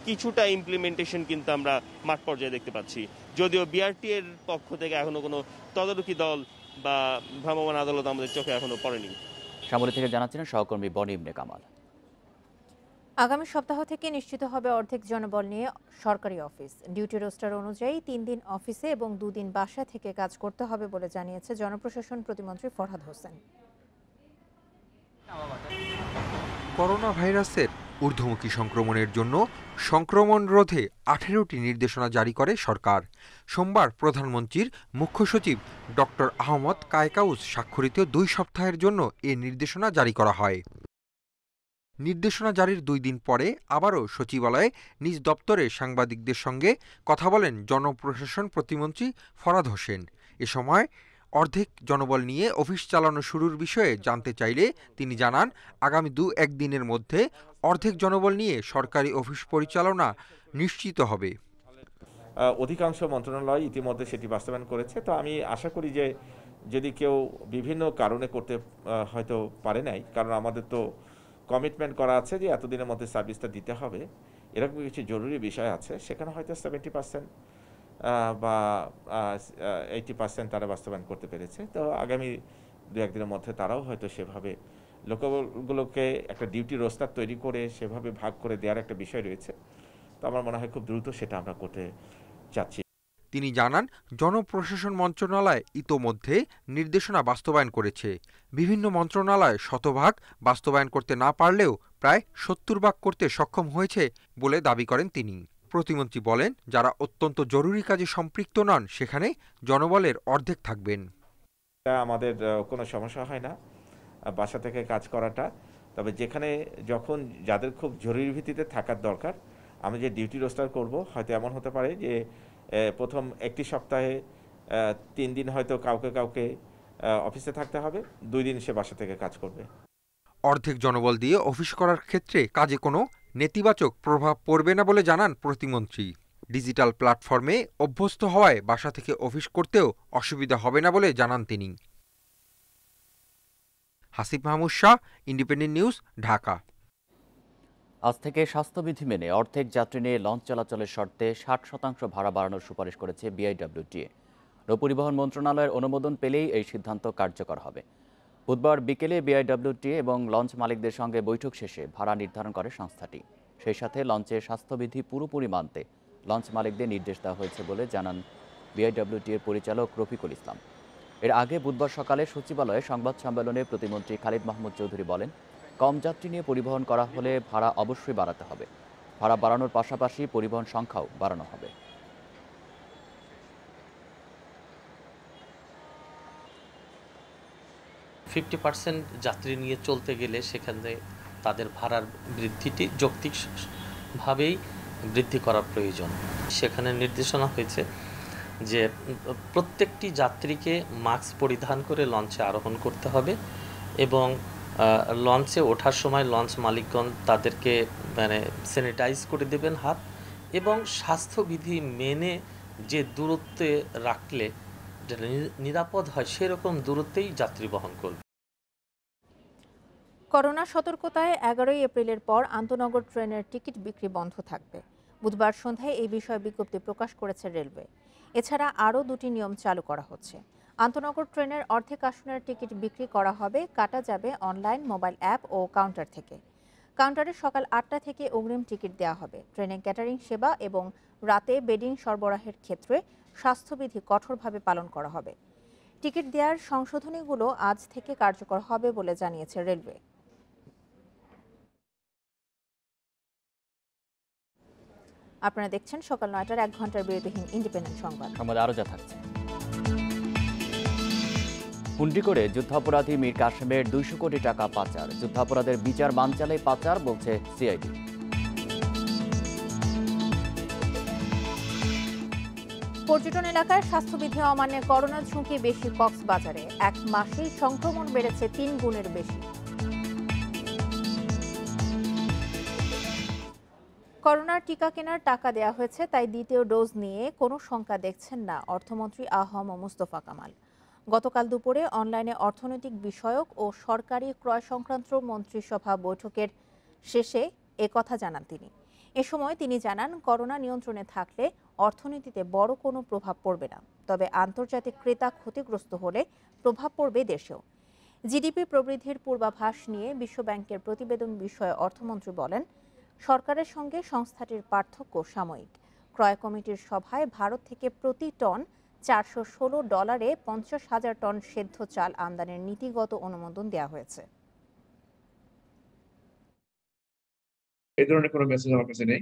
কিছুটা ইমপ্লিমেন্টেশন কিন্তু আমরা মাঠ পর্যায়ে দেখতে পাচ্ছি, যদিও বিআরটি এর পক্ষ থেকে এখনো কোনো তদারকি দল বা ভ্রাম্যমাণ আদালত আমাদের চোখে এখনো পড়েনি। শ্যামলী থেকে জানাচ্ছিলেন সহকর্মী বনি ইবনে কামাল। আগামী সপ্তাহ থেকে নিশ্চিত হবে অর্ধেক জনবল নিয়ে সরকারি অফিস। ডিউটি রোস্টার অনুযায়ী তিন দিন অফিসে এবং দুদিন বাসা থেকে কাজ করতে হবে বলে জানিয়েছে জনপ্রশাসন প্রতিমন্ত্রী ফরহাদ হোসেন। করোনা ভাইরাসের ঊর্ধ্বমুখী সংক্রমণের জন্য সংক্রমণ রোধে আঠেরোটি নির্দেশনা জারি করে সরকার। সোমবার প্রধানমন্ত্রীর মুখ্য সচিব ডক্টর আহমদ কায়কাউস স্বাক্ষরিত দুই সপ্তাহের জন্য এ নির্দেশনা জারি করা হয়। নির্দেশনা জারির দুই দিন পরে আবারও সচিবালয়ে নিজ দপ্তরে সাংবাদিকদের সঙ্গে কথা বলেন জনপ্রশাসন প্রতিমন্ত্রী ফরহাদ হোসেন। এ সময় অর্ধেক জনবল নিয়ে অফিস চালানো শুরুর বিষয়ে জানতে চাইলে তিনি জানান, আগামী দু এক দিনের মধ্যে অর্ধেক জনবল নিয়ে সরকারি অফিস পরিচালনা নিশ্চিত হবে। অধিকাংশ মন্ত্রণালয় ইতিমধ্যে সেটি বাস্তবায়ন করেছে। তো আমি আশা করি যে যদি কেউ বিভিন্ন কারণে করতে হয়তো পারে নাই, কারণ আমাদের তো কমিটমেন্ট করা আছে যে এতদিনের মধ্যে সার্ভিসটা দিতে হবে, এরকম কিছু জরুরি বিষয় আছে সেখানে হয়তো সেভেন্টি পার্সেন্ট বা এইটি পার্সেন্ট তারা বাস্তবায়ন করতে পেরেছে। তো আগামী দু একদিনের মধ্যে তারাও হয়তো সেভাবে লোকগুলোকে একটা ডিউটি রোস্টার তৈরি করে সেভাবে ভাগ করে দেওয়ার একটা বিষয় রয়েছে। তো আমার মনে হয় খুব দ্রুত সেটা আমরা করতে চাচ্ছি। তিনি জানান, জনপ্রশাসন মন্ত্রণালয় ইতোমধ্যে নির্দেশনা বাস্তবায়ন করেছে। বিভিন্ন মন্ত্রণালয় শতভাগ বাস্তবায়ন করতে না পারলেও প্রায় সত্তর ভাগ করতে সক্ষম হয়েছে বলে দাবি করেন তিনি। প্রতিমন্ত্রী বলেন, যারা অত্যন্ত জরুরি কাজে সম্পৃক্ত নন সেখানে জনবলের অর্ধেক থাকবেন। আমাদের কোনো সমস্যা হয় না বাসা থেকে কাজ করাটা, তবে যেখানে যখন যাদের খুব জরুরি ভিত্তিতে থাকার দরকার আমি যে ডিউটি রোস্টার করব, হয়তো এমন হতে পারে যে প্রথম একটি সপ্তাহে তিন দিন হয়তো কাউকে কাউকে অফিসে থাকতে হবে, দুই দিন সে বাসা থেকে কাজ করবে। অর্ধেক জনবল দিয়ে অফিস করার ক্ষেত্রে কাজে কোনো নেতিবাচক প্রভাব পড়বে না বলে জানান প্রতিমন্ত্রী। ডিজিটাল প্ল্যাটফর্মে অভ্যস্ত হওয়ায় বাসা থেকে অফিস করতেও অসুবিধা হবে না বলে জানান তিনি। Hasib Mahmud Shah, independent news, Dhaka. আজ থেকে স্বাস্থ্যবিধি মেনে অর্ধেক যাত্রী নিয়ে লঞ্চ চলাচলের শর্তে ষাট শতাংশ ভাড়া বাড়ানোর সুপারিশ করেছে বিআইডব্লিউটিএ। নৌপরিবহন মন্ত্রণালয়ের অনুমোদন পেলেই এই সিদ্ধান্ত কার্যকর হবে। বুধবার বিকেলে বিআইডব্লিউটিএ এবং লঞ্চ মালিকদের সঙ্গে বৈঠক শেষে ভাড়া নির্ধারণ করে সংস্থাটি। সেই সাথে লঞ্চে স্বাস্থ্যবিধি পুরোপুরি মানতে লঞ্চ মালিকদের নির্দেশ দেওয়া হয়েছে বলে জানান বিআইডব্লিউটিএর পরিচালক রফিকুল ইসলাম। এর আগে বুধবার সকালে সচিবালয়ে সংবাদ সম্মেলনে প্রতিমন্ত্রী খালিদ মাহমুদ চৌধুরী বলেন, কম যাত্রী নিয়ে পরিবহন করা হলে ভাড়া অবশ্যই বাড়াতে হবে। ভাড়া বাড়ানোর পাশাপাশি পরিবহন সংখ্যাও বাড়ানো হবে। ফিফটি পার্সেন্ট যাত্রী নিয়ে চলতে গেলে সেখানে তাদের ভাড়ার বৃদ্ধিটি যৌক্তিকভাবেই বৃদ্ধি করা প্রয়োজন। সেখানে নির্দেশনা হয়েছে যে প্রত্যেকটি যাত্রীকে মাস্ক পরিধান করে লঞ্চে আরোহণ করতে হবে এবং লঞ্চে ওঠার সময় লঞ্চ মালিকগণ তাদেরকে মানে স্যানিটাইজ করে দেবেন হাত, এবং স্বাস্থ্যবিধি মেনে যে দূরত্বে রাখলে যেটা নিরাপদ হয় সেরকম দূরত্বেই যাত্রী বহন করবে। করোনা সতর্কতায় এগারোই এপ্রিলের পর আন্তনগর ট্রেনের টিকিট বিক্রি বন্ধ থাকবে। বুধবার সন্ধ্যায় এই বিষয়ে বিজ্ঞপ্তি প্রকাশ করেছে রেলওয়ে। এছাড়া আরও দুটি নিয়ম চালু করা হচ্ছে। আন্তনগর ট্রেনের অর্ধেক আসনের টিকিট বিক্রি করা হবে, কাটা যাবে অনলাইন, মোবাইল অ্যাপ ও কাউন্টার থেকে। কাউন্টারে সকাল আটটা থেকে অগ্রিম টিকিট দেওয়া হবে। ট্রেনে ক্যাটারিং সেবা এবং রাতে বেডিং সরবরাহের ক্ষেত্রে স্বাস্থ্যবিধি কঠোরভাবে পালন করা হবে। টিকিট দেওয়ার সংশোধনীগুলো আজ থেকে কার্যকর হবে বলে জানিয়েছে রেলওয়ে। আপনারা দেখছেন সকাল নয়টার এক ঘন্টার বিরতিহীন ইন্ডিপেন্ডেন্ট সংবাদ। আমাদের আরো যা থাকছে, হুন্ডিকোড়ে যুদ্ধাপরাধী মীর কাসেমের দুইশো কোটি টাকা পাচার, যুদ্ধাপরাধের বিচার বানচালে পাচার বলছে সিআইডি। পর্যটন এলাকায় স্বাস্থ্যবিধি অমান্যে করোনা ঝুঁকি বেশি কক্সবাজারে, এক মাসেই সংক্রমণ বেড়েছে তিন গুণের বেশি। করোনার টিকা কেনার টাকা দেয়া হয়েছে, তাই দ্বিতীয় ডোজ নিয়ে কোনো শঙ্কা দেখছেন না অর্থমন্ত্রী আহম মুস্তফা কামাল। গতকাল দুপুরে অনলাইনে অর্থনৈতিক বিষয়ক ও সরকারি ক্রয় সংক্রান্ত মন্ত্রিসভা বৈঠকের শেষে এ কথা জানান তিনি। এ সময় তিনি জানান, করোনা নিয়ন্ত্রণে থাকলে অর্থনীতিতে বড় কোনো প্রভাব পড়বে না, তবে আন্তর্জাতিক ক্রেতা ক্ষতিগ্রস্ত হলে প্রভাব পড়বে দেশেও। জিডিপি প্রবৃদ্ধির পূর্বাভাস নিয়ে বিশ্বব্যাংকের প্রতিবেদন বিষয়ে অর্থমন্ত্রী বলেন, সরকারের সঙ্গে সংস্থাটির পার্থক্য সাময়িক। ক্রয় কমিটির সভায় ভারত থেকে প্রতি টন চারশো ষোলো ডলারে পঞ্চাশ হাজার টন সেদ্ধ চাল আমদানির নীতিগত অনুমোদন দেওয়া হয়েছে। এই ধরনের কোনো মেসেজ আমার কাছে নেই।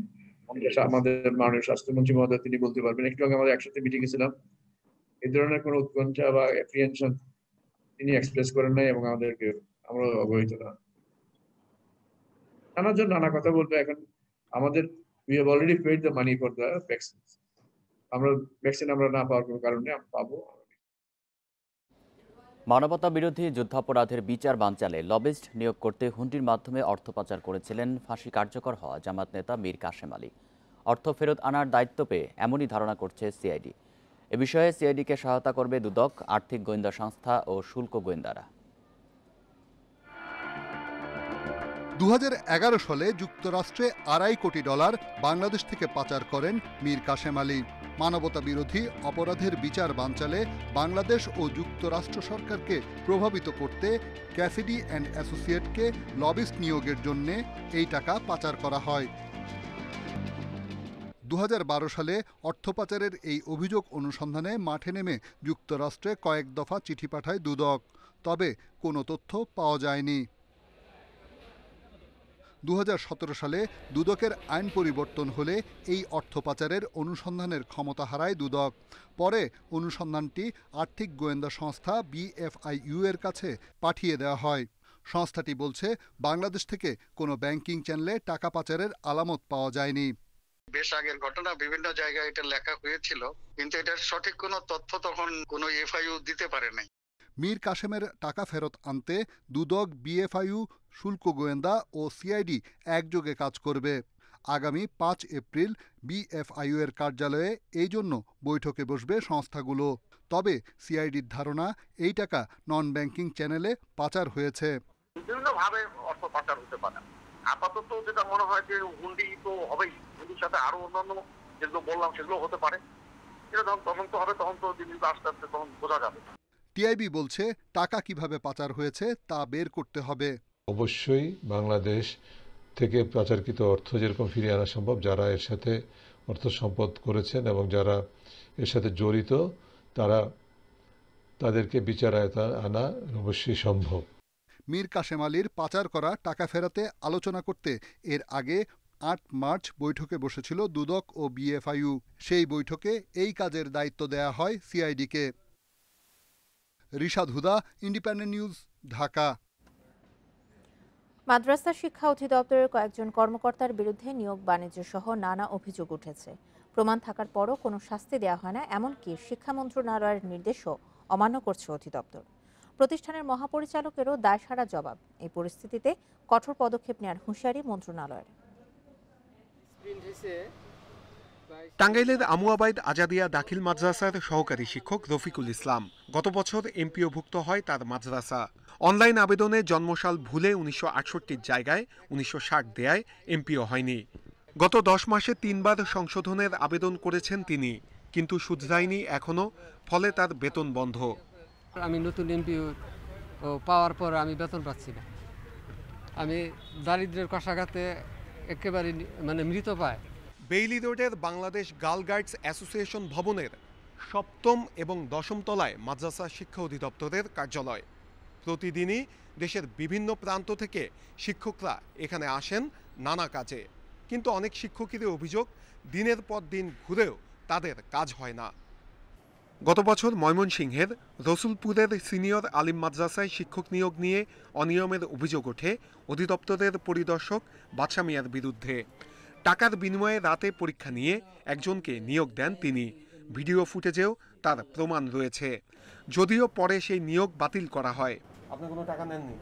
আমাদের মাননীয় স্বাস্থ্যমন্ত্রী মহোদয় তিনি বলতে পারবেন। একটু আগে আমাদের একসাথে মিটিং এ ছিলাম, এই ধরনের কোনো উৎকণ্ঠা বা অ্যাপ্রিহেনশন তিনি এক্সপ্রেস করেন নাই এবং আমাদেরকে আমরা অবহিত না। নানার জন্য নানা কথা বলবো। এখন আমাদের we have already paid the money for the vaccine. আমরা ভ্যাকসিন আমরা না পাওয়ার কোনো কারণে পাবো। মানবতা বিরোধী যুদ্ধাপরাধের বিচার বানচালে লবিস্ট নিয়োগ করতে হুন্ডির মাধ্যমে অর্থ পাচার করেছিলেন ফাঁসি কার্যকর হওয়া জামাত নেতা মীর কাসেম আলী। অর্থ ফেরত আনার দায়িত্ব পেয়ে এমনই ধারণা করছে সিআইডি। এ বিষয়ে সিআইডিকে সহায়তা করবে দুদক, আর্থিক গোয়েন্দা সংস্থা ও শুল্ক গোয়েন্দারা। দু হাজার এগারো সালে যুক্তরাষ্ট্রে আড়াই কোটি ডলার বাংলাদেশ থেকে পাচার করেন মীর কাসেম আলী। মানবতা বিরোধী অপরাধের বিচার বানচালে বাংলাদেশ ও যুক্তরাষ্ট্র সরকারকে প্রভাবিত করতে ক্যাসিডি অ্যান্ড অ্যাসোসিয়েটকে লবিস্ট নিয়োগের জন্য এই টাকা পাচার করা হয়। দু হাজার বারো সালে অর্থ পাচারের এই অভিযোগ অনুসন্ধানে মাঠে নেমে যুক্তরাষ্ট্রে কয়েক দফা চিঠি পাঠায় দুদক, তবে কোনো তথ্য পাওয়া যায়নি। দু হাজার সতেরো সালে দুদকের আইন পরিবর্তন হলে এই অর্থ পাচারের অনুসন্ধানের ক্ষমতা হারায় দুদক। পরে অনুসন্ধানটি আর্থিক গোয়েন্দা সংস্থা বিএফআইইউ এর কাছে পাঠিয়ে দেওয়া হয়। সংস্থাটি বলছে, বাংলাদেশ থেকে কোনো ব্যাংকিং চ্যানেলে টাকা পাচারের আলামত পাওয়া যায়নি। বেশ আগের ঘটনা, বিভিন্ন জায়গায় এটা লেখা হয়েছিল, কিন্তু এটার সঠিক কোনো তথ্য তখন কোনো এফআইইউ দিতে পারে নাই। মীর কাসেমের টাকা ফেরত আনতে দুদক, বিএফআইইউ, শুল্ক গোয়েন্দা ও সিআইডি একযোগে কাজ করবে। आगामी पाँच एप्रिल বিএফআইইউ-র কার্যালয়ে এই জন্য বৈঠকে বসবে সংস্থাগুলো। তবে সিআইডির ধারণা এই টাকা নন ব্যাংকিং চ্যানেলে পাচার হয়েছে। বিভিন্নভাবে অর্থ পাচার হতে পারে। আপাতত যেটা মনে হয় যে হুন্ডি তো হবেই, হুন্ডির সাথে আরো অন্যান্য যেগুলো বললাম সেগুলো হতে পারে। এটা যখন তদন্ত হবে তখন তো জিনিসটা আস্তে আস্তে তখন বোঝা যাবে। টিআইবি বলছে টাকা কিভাবে পাচার হয়েছে তা বের করতে হবে। অবশ্যই বাংলাদেশ থেকে পাচারকৃত অর্থ যেরকম ফিরিয়ে আনা সম্ভব, যারা এর সাথে অর্থ সম্পদ করেছেন এবং যারা এর সাথে জড়িত তারা তাদেরকে বিচারায়তা আনা অবশ্যই সম্ভব। মীর কাসেম আলীর পাচার করা টাকা ফেরাতে আলোচনা করতে এর আগে আট মার্চ বৈঠকে বসেছিল দুদক ও বিএফআইইউ। সেই বৈঠকে এই কাজের দায়িত্ব দেয়া হয় সিআইডিকে। Rishad Huda, independent news, Dhaka. মাদ্রাসা শিক্ষা অধিদপ্তরের কয়েকজন কর্মকর্তার বিরুদ্ধে নিয়োগ বাণিজ্য সহ নানা অভিযোগ উঠেছে। প্রমাণ থাকার পরও কোনো শাস্তি দেওয়া হয় না, এমনকি শিক্ষা মন্ত্রণালয়ের নির্দেশও অমান্য করছে অধিদপ্তর। প্রতিষ্ঠানের মহাপরিচালকেরও দায়সারা জবাব। এই পরিস্থিতিতে কঠোর পদক্ষেপ নেওয়ার হুঁশিয়ারি মন্ত্রণালয়ের। টাঙ্গাইলের আমুয়াবাইদ আজাদিয়া দাখিল মাদ্রাসার সহকারী শিক্ষক রফিকুল ইসলাম গত বছর এমপিওভুক্ত হয় তার মাদ্রাসা। অনলাইন আবেদনে জন্মসাল ভুলে উনিশশো আটষট্টির জায়গায় উনিশশো ষাট দেয়ায় এমপিও হয়নি। গত দশ মাসে তিনবার সংশোধনের আবেদন করেছেন তিনি, কিন্তু শুধরায়নি এখনও, ফলে তার বেতন বন্ধ। আমি নতুন এমপিও পাওয়ার পর আমি বেতন পাচ্ছি না। আমি দারিদ্রের কষাঘাতে একেবারে মানে মৃত পায়। বেইলি রোডের বাংলাদেশ গার্ল গাইডস অ্যাসোসিয়েশন ভবনের সপ্তম এবং দশম তলায় মাদ্রাসা শিক্ষা অধিদপ্তরের কার্যালয়। প্রতিদিনই দেশের বিভিন্ন প্রান্ত থেকে শিক্ষকরা এখানে আসেন নানা কাজে, কিন্তু অনেক শিক্ষকেরই অভিযোগ দিনের পর দিন ঘুরেও তাদের কাজ হয় না। গত বছর ময়মনসিংহের রসুলপুরের সিনিয়র আলিম মাদ্রাসায় শিক্ষক নিয়োগ নিয়ে অনিয়মের অভিযোগ ওঠে অধিদপ্তরের পরিদর্শক বাদশা মিয়ার বিরুদ্ধে। টাকার বিনিময়ে রাতে পরীক্ষা নিয়ে একজনকে নিয়োগ দেন তিনি। ভিডিও ফুটেজেও তার প্রমাণ রয়েছে, যদিও পরে সেই নিয়োগ বাতিল করা হয়। আপনি কোনো টাকা নেননি,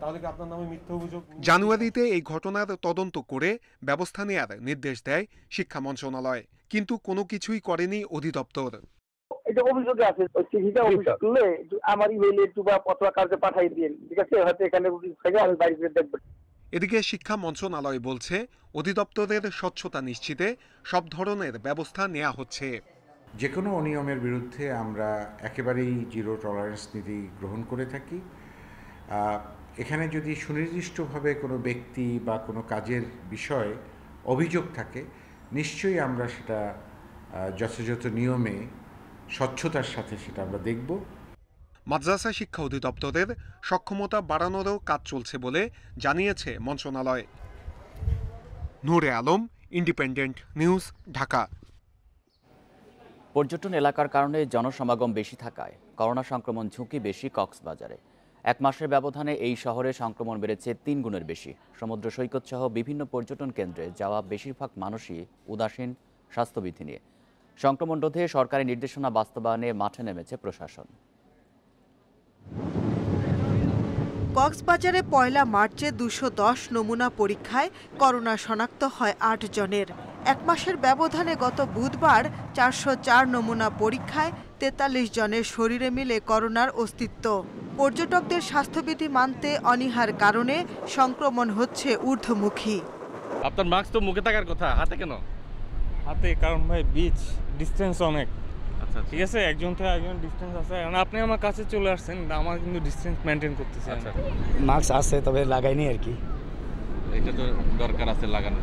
তাহলে কি আপনার নামে মিথ্যা অভিযোগ? জানুয়ারিতে এই ঘটনার তদন্ত করে ব্যবস্থা নেওয়ার নির্দেশ দেয় শিক্ষা মন্ত্রণালয়, কিন্তু কোনো কিছুই করেনি অধিদপ্তর। এটা অভিযোগে আছে, চিঠিটা অফিস করলে আমার ইমেইলে বা পত্র কার্যে পাঠাই দিন, ঠিক আছে, হয়তো এখানে আমি বাড়িতে দেখব। এদিকে শিক্ষা মন্ত্রণালয় বলছে অধিদপ্তরের স্বচ্ছতা নিশ্চিতে সব ধরনের ব্যবস্থা নেওয়া হচ্ছে। যে কোনো অনিয়মের বিরুদ্ধে আমরা একেবারেই জিরো টলারেন্স নীতি গ্রহণ করে থাকি। এখানে যদি সুনির্দিষ্টভাবে কোনো ব্যক্তি বা কোনো কাজের বিষয়ে অভিযোগ থাকে, নিশ্চয়ই আমরা সেটা যথাযথ নিয়মে স্বচ্ছতার সাথে সেটা আমরা দেখব। মাদ্রাসা শিক্ষা অধিদপ্তরের সক্ষমতা বাড়ানোরও কাজ চলছে বলে জানিয়েছে মন্ত্রণালয়। Nure Alam, independent news, Dhaka. পর্যটন এলাকার কারণে জনসমাগম বেশি থাকায় করোনা সংক্রমণ ঝুঁকি বেশি কক্সবাজারে। এক মাসের ব্যবধানে এই শহরে সংক্রমণ বেড়েছে তিন গুণের বেশি। সমুদ্র সৈকত সহ বিভিন্ন পর্যটন কেন্দ্রে যাওয়া বেশিরভাগ মানুষই উদাসীন স্বাস্থ্যবিধি নিয়ে। সংক্রমণ রোধে সরকারি নির্দেশনা বাস্তবায়নে মাঠে নেমেছে প্রশাসন। কক্সবাজারে পয়লা মার্চে দুশো দশ নমুনা পরীক্ষায় করোনা শনাক্ত হয় আট জনের। এক মাসের ব্যবধানে গত বুধবার চারশো চার নমুনা পরীক্ষায় তেতাল্লিশ জনের শরীরে মিলে করোনার অস্তিত্ব। পর্যটকদের স্বাস্থ্যবিধি মানতে অনীহার কারণে সংক্রমণ হচ্ছে ঊর্ধ্বমুখী। আপনার মাস্ক তো মুখে থাকার কথা, হাতে কেন? হাতে কারণ ভাই বিচ ডিস্টেন্স অনেক। আচ্ছা ঠিক আছে, একজন থেকে একজন ডিস্টেন্স আছে, কারণ আপনি আমার কাছে চলে আসছেন, আমার কিন্তু ডিস্টেন্স মেনটেন করতেছি। আচ্ছা মাস্ক আছে তবে লাগাইনি আর কি, এটা তো দরকার আছে লাগানো।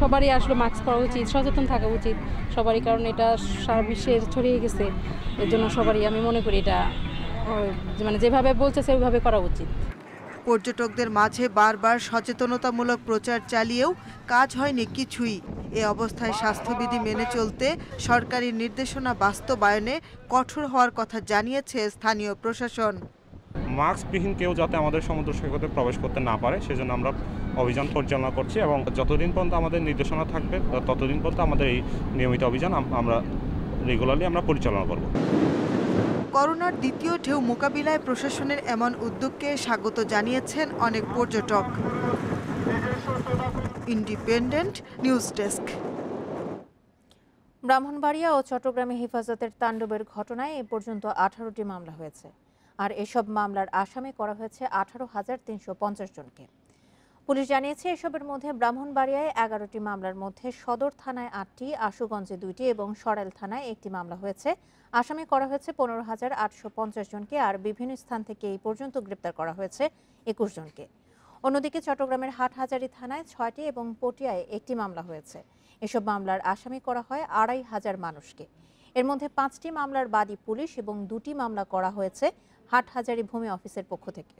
সবারই আসলে মাস্ক পরা উচিত, সচেতন থাকা উচিত সবারই, কারণ এটা সারা বিশ্বে ছড়িয়ে গেছে। এর জন্য সবারই আমি মনে করি এটা মানে যেভাবে বলছে সেভাবে করা উচিত। পর্যটকদের মাঝে বারবার সচেতনতামূলক প্রচার চালিয়েও কাজ হয়নি কিছুই। এ অবস্থায় স্বাস্থ্যবিধি মেনে চলতে সরকারি নির্দেশনা বাস্তবায়নে কঠোর হওয়ার কথা জানিয়েছে স্থানীয় প্রশাসন। মাস্কবিহীন কেউ যাতে আমাদের সমুদ্র সৈকতে প্রবেশ করতে না পারে সেজন্য আমরা অভিযান পরিচালনা করছি, এবং যতদিন পর্যন্ত আমাদের নির্দেশনা থাকবে ততদিন পর্যন্ত আমাদের এই নিয়মিত অভিযান আমরা রেগুলারলি আমরা পরিচালনা করব। করোনার দ্বিতীয় ঢেউ মোকাবিলায় প্রশাসনের এমন উদ্যোগকে স্বাগত জানিয়েছেন অনেক পর্যটক। Independent news desk. ব্রাহ্মণবাড়িয়া और চট্টগ্রামে হেফাজতের তাণ্ডবের ঘটনায় এ পর্যন্ত আঠারোটি মামলা হয়েছে আর এসব মামলার আসামি করা হয়েছে আঠারো হাজার তিনশো পঞ্চাশ জনকে। পুলিশ জানিয়েছে এসবের মধ্যে ব্রাহ্মণবাড়িয়ায় এগারোটি মামলার মধ্যে সদর থানায় আটটি, আশুগঞ্জে দুইটি এবং সরাইল থানায় একটি মামলা হয়েছে। আসামি করা হয়েছে পনেরো হাজার আটশো পঞ্চাশ জনকে আর বিভিন্ন স্থান থেকে এই পর্যন্ত গ্রেপ্তার করা হয়েছে একুশ জনকে। অন্যদিকে চট্টগ্রামের হাটহাজারী থানায় ছয়টি এবং পটিয়ায় একটি মামলা হয়েছে। এসব মামলার আসামি করা হয় আড়াই হাজার মানুষকে। এর মধ্যে পাঁচটি মামলার বাদী পুলিশ এবং দুটি মামলা করা হয়েছে হাটহাজারী ভূমি অফিসের পক্ষ থেকে।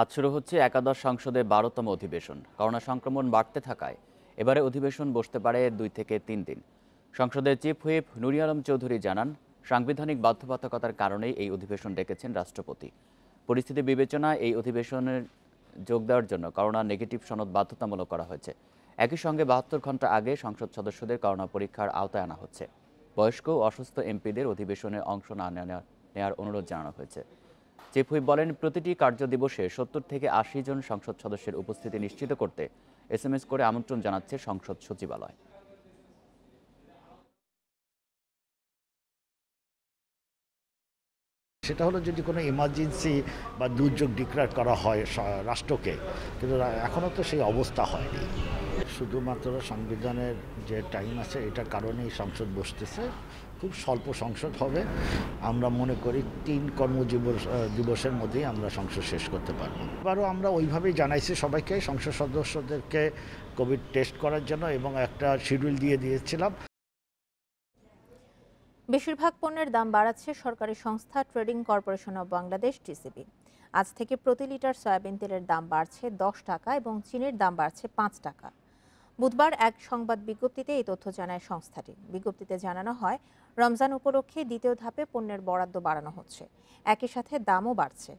আজ শুরু হচ্ছে একাদশ সংসদে বারোতম অধিবেশন। করোনা সংক্রমণ বাড়তে থাকায় এবারে অধিবেশন বসতে পারে দুই থেকে তিন দিন। সংসদের চিফ হুইপ নুরি আলম চৌধুরী জানান, সাংবিধানিক বাধ্যবাধকতার কারণেই এই অধিবেশন ডেকেছেন রাষ্ট্রপতি। পরিস্থিতি বিবেচনায় এই অধিবেশনে যোগ দেওয়ার জন্য করোনা নেগেটিভ সনদ বাধ্যতামূলক করা হয়েছে। একই সঙ্গে বাহাত্তর ঘন্টা আগে সংসদ সদস্যদের করোনা পরীক্ষার আওতায় আনা হচ্ছে। বয়স্ক অসুস্থ এমপিদের অধিবেশনে অংশ না নেওয়ার অনুরোধ জানানো হয়েছে। চিফ হুইপ বলেন, প্রতিটি কার্যদিবসে সত্তর থেকে আশি জন সংসদ সদস্যের উপস্থিতি নিশ্চিত করতে এস এম এস করে আমন্ত্রণ জানাচ্ছে সংসদ সচিবালয়। সেটা হলো যদি কোনো ইমার্জেন্সি বা দুর্যোগ ডিক্লেয়ার করা হয় রাষ্ট্রকে, কিন্তু এখনও তো সেই অবস্থা হয়নি। শুধুমাত্র সংবিধানের যে টাইম আছে এটার কারণেই সংসদ বসতেছে। খুব স্বল্প সংসদ হবে। আমরা মনে করি তিন কর্মদিবস দিবসের মধ্যেই আমরা সংসদ শেষ করতে পারব। এবারও আমরা ওইভাবেই জানাইছি সবাইকে, সংসদ সদস্যদেরকে কোভিড টেস্ট করার জন্য, এবং একটা শিডিউল দিয়ে দিয়েছিলাম। বেশিরভাগ পণ্যের দাম বাড়াচ্ছে সরকারি সংস্থা trading corporation of Bangladesh TCB. আজ থেকে প্রতি লিটার সয়াবিন তেলের দাম বাড়ছে দশ টাকা এবং চিনির দাম বাড়ছে পাঁচ টাকা। বুধবার এক সংবাদ বিজ্ঞপ্তিতে এই তথ্য জানায় সংস্থাটি। বিজ্ঞপ্তিতে জানানো হয়, রমজান উপলক্ষে দ্বিতীয় ধাপে পণ্যের বরাদ্দ বাড়ানো হচ্ছে, একই সাথে দামও বাড়ছে।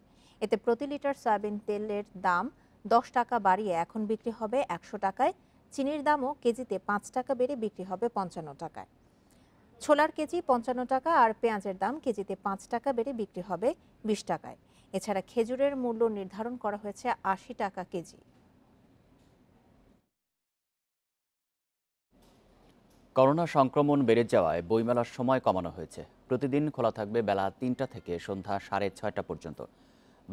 এতে প্রতি লিটার সয়াবিন তেলের দাম দশ টাকা বাড়িয়ে এখন বিক্রি হবে একশো টাকায়। চিনির দামও কেজিতে পাঁচ টাকা বেড়ে বিক্রি হবে পঞ্চান্ন টাকায়। ছোলার কেজি পঞ্চান্ন টাকা আর পেঁয়াজের দাম কেজিতে পাঁচ টাকা বেড়ে বিক্রি হবে বিশ টাকায়। এছাড়া খেজুরের মূল্য নির্ধারণ করা হয়েছে আশি টাকা কেজি। করোনা সংক্রমণ বেড়ে যাওয়ায় বইমেলার সময় কমানো হয়েছে। প্রতিদিন খোলা থাকবে বেলা তিনটা থেকে সন্ধ্যা সাড়ে ছয়টা পর্যন্ত।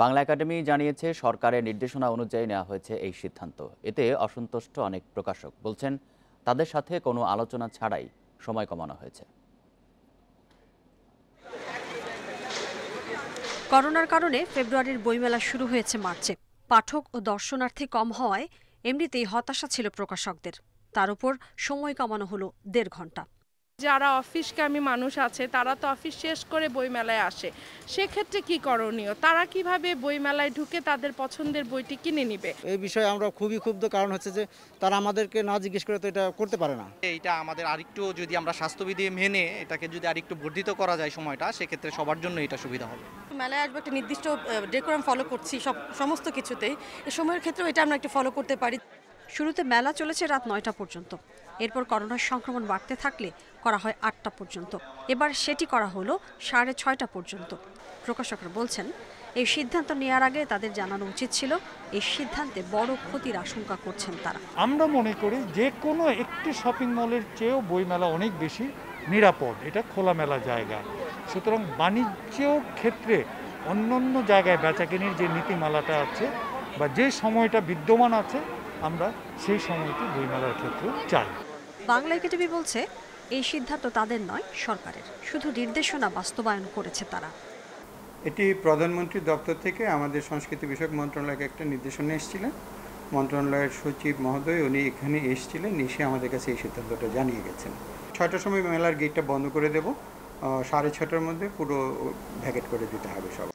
বাংলা একাডেমি জানিয়েছে, সরকারের নির্দেশনা অনুযায়ী নেওয়া হয়েছে এই সিদ্ধান্ত। এতে অসন্তুষ্ট অনেক প্রকাশক বলছেন, তাদের সাথে কোনো আলোচনা ছাড়াই সময় কমানো হয়েছে। করোনার কারণে ফেব্রুয়ারির বইমেলা শুরু হয়েছে মার্চে। পাঠক ও দর্শনার্থী কম হওয়ায় এমনিতেই হতাশা ছিল প্রকাশকদের। তার উপর সময় কমানো হলো দেড় ঘন্টা। যারা অফিসগামী মানুষ আছে তারা তো অফিস শেষ করে বইমেলায় আসে, সেক্ষেত্রে কি করণীয়? তারা কিভাবে বইমেলায় ঢুকে তাদের পছন্দের বইটি কিনে নিবে? এই বিষয়ে আমরা খুবই ক্ষুব্ধ। কারণ হচ্ছে যে তারা আমাদেরকে না জিজ্ঞেস করে তো এটা করতে পারে না। এটা আমাদের আরেকটু যদি আমরা স্বাস্থ্যবিধি মেনে এটাকে যদি আরেকটু বর্ধিত করা যায় সময়টা, সেক্ষেত্রে সবার জন্য এটা সুবিধা হবে। মেলায় আসবো একটা নির্দিষ্ট ডেকোরাম ফলো করছি সব সমস্ত কিছুতেই, এই সময়ের ক্ষেত্রেও এটা আমরা একটু ফলো করতে পারি। শুরুতে মেলা চলেছে রাত নয়টা পর্যন্ত। এরপর করোনার সংক্রমণ বাড়তে থাকলে করা হয় আটটা পর্যন্ত। এবার সেটি করা হলো সাড়ে ছয়টা পর্যন্ত। প্রকাশকরা বলছেন, এই সিদ্ধান্ত নেওয়ার আগে তাদের জানানো উচিত ছিল। এই সিদ্ধান্তে বড় ক্ষতির আশঙ্কা করছেন তারা। আমরা মনে করি যে কোনো একটি শপিং মলের চেয়েও বইমেলা অনেক বেশি নিরাপদ, এটা খোলামেলা জায়গা। সুতরাং বাণিজ্য ক্ষেত্রে অন্যান্য জায়গায় বেচাকেনির যে নীতিমালাটা আছে বা যে সময়টা বিদ্যমান আছে, আমরা সেই সময়টি বইমেলার ক্ষেত্রে চাই। বাংলা একাডেমি বলছে, এই সিদ্ধান্ত তাদের নয়, সরকারের। শুধু নির্দেশনা বাস্তবায়ন করেছে তারা। এটি প্রধানমন্ত্রী দপ্তর থেকে আমাদের সংস্কৃতি বিষয়ক মন্ত্রণালয়কে একটা নির্দেশনা এসেছিলেন। মন্ত্রণালয়ের সচিব মহোদয় উনি এখানে এসেছিলেন, এসে আমাদের কাছে এই সিদ্ধান্তটা জানিয়ে গেছেন। ছয়টার সময় মেলার গেটটা বন্ধ করে দেব, সাড়ে ছটার মধ্যে পুরো ভ্যাকেট করে দিতে হবে সব।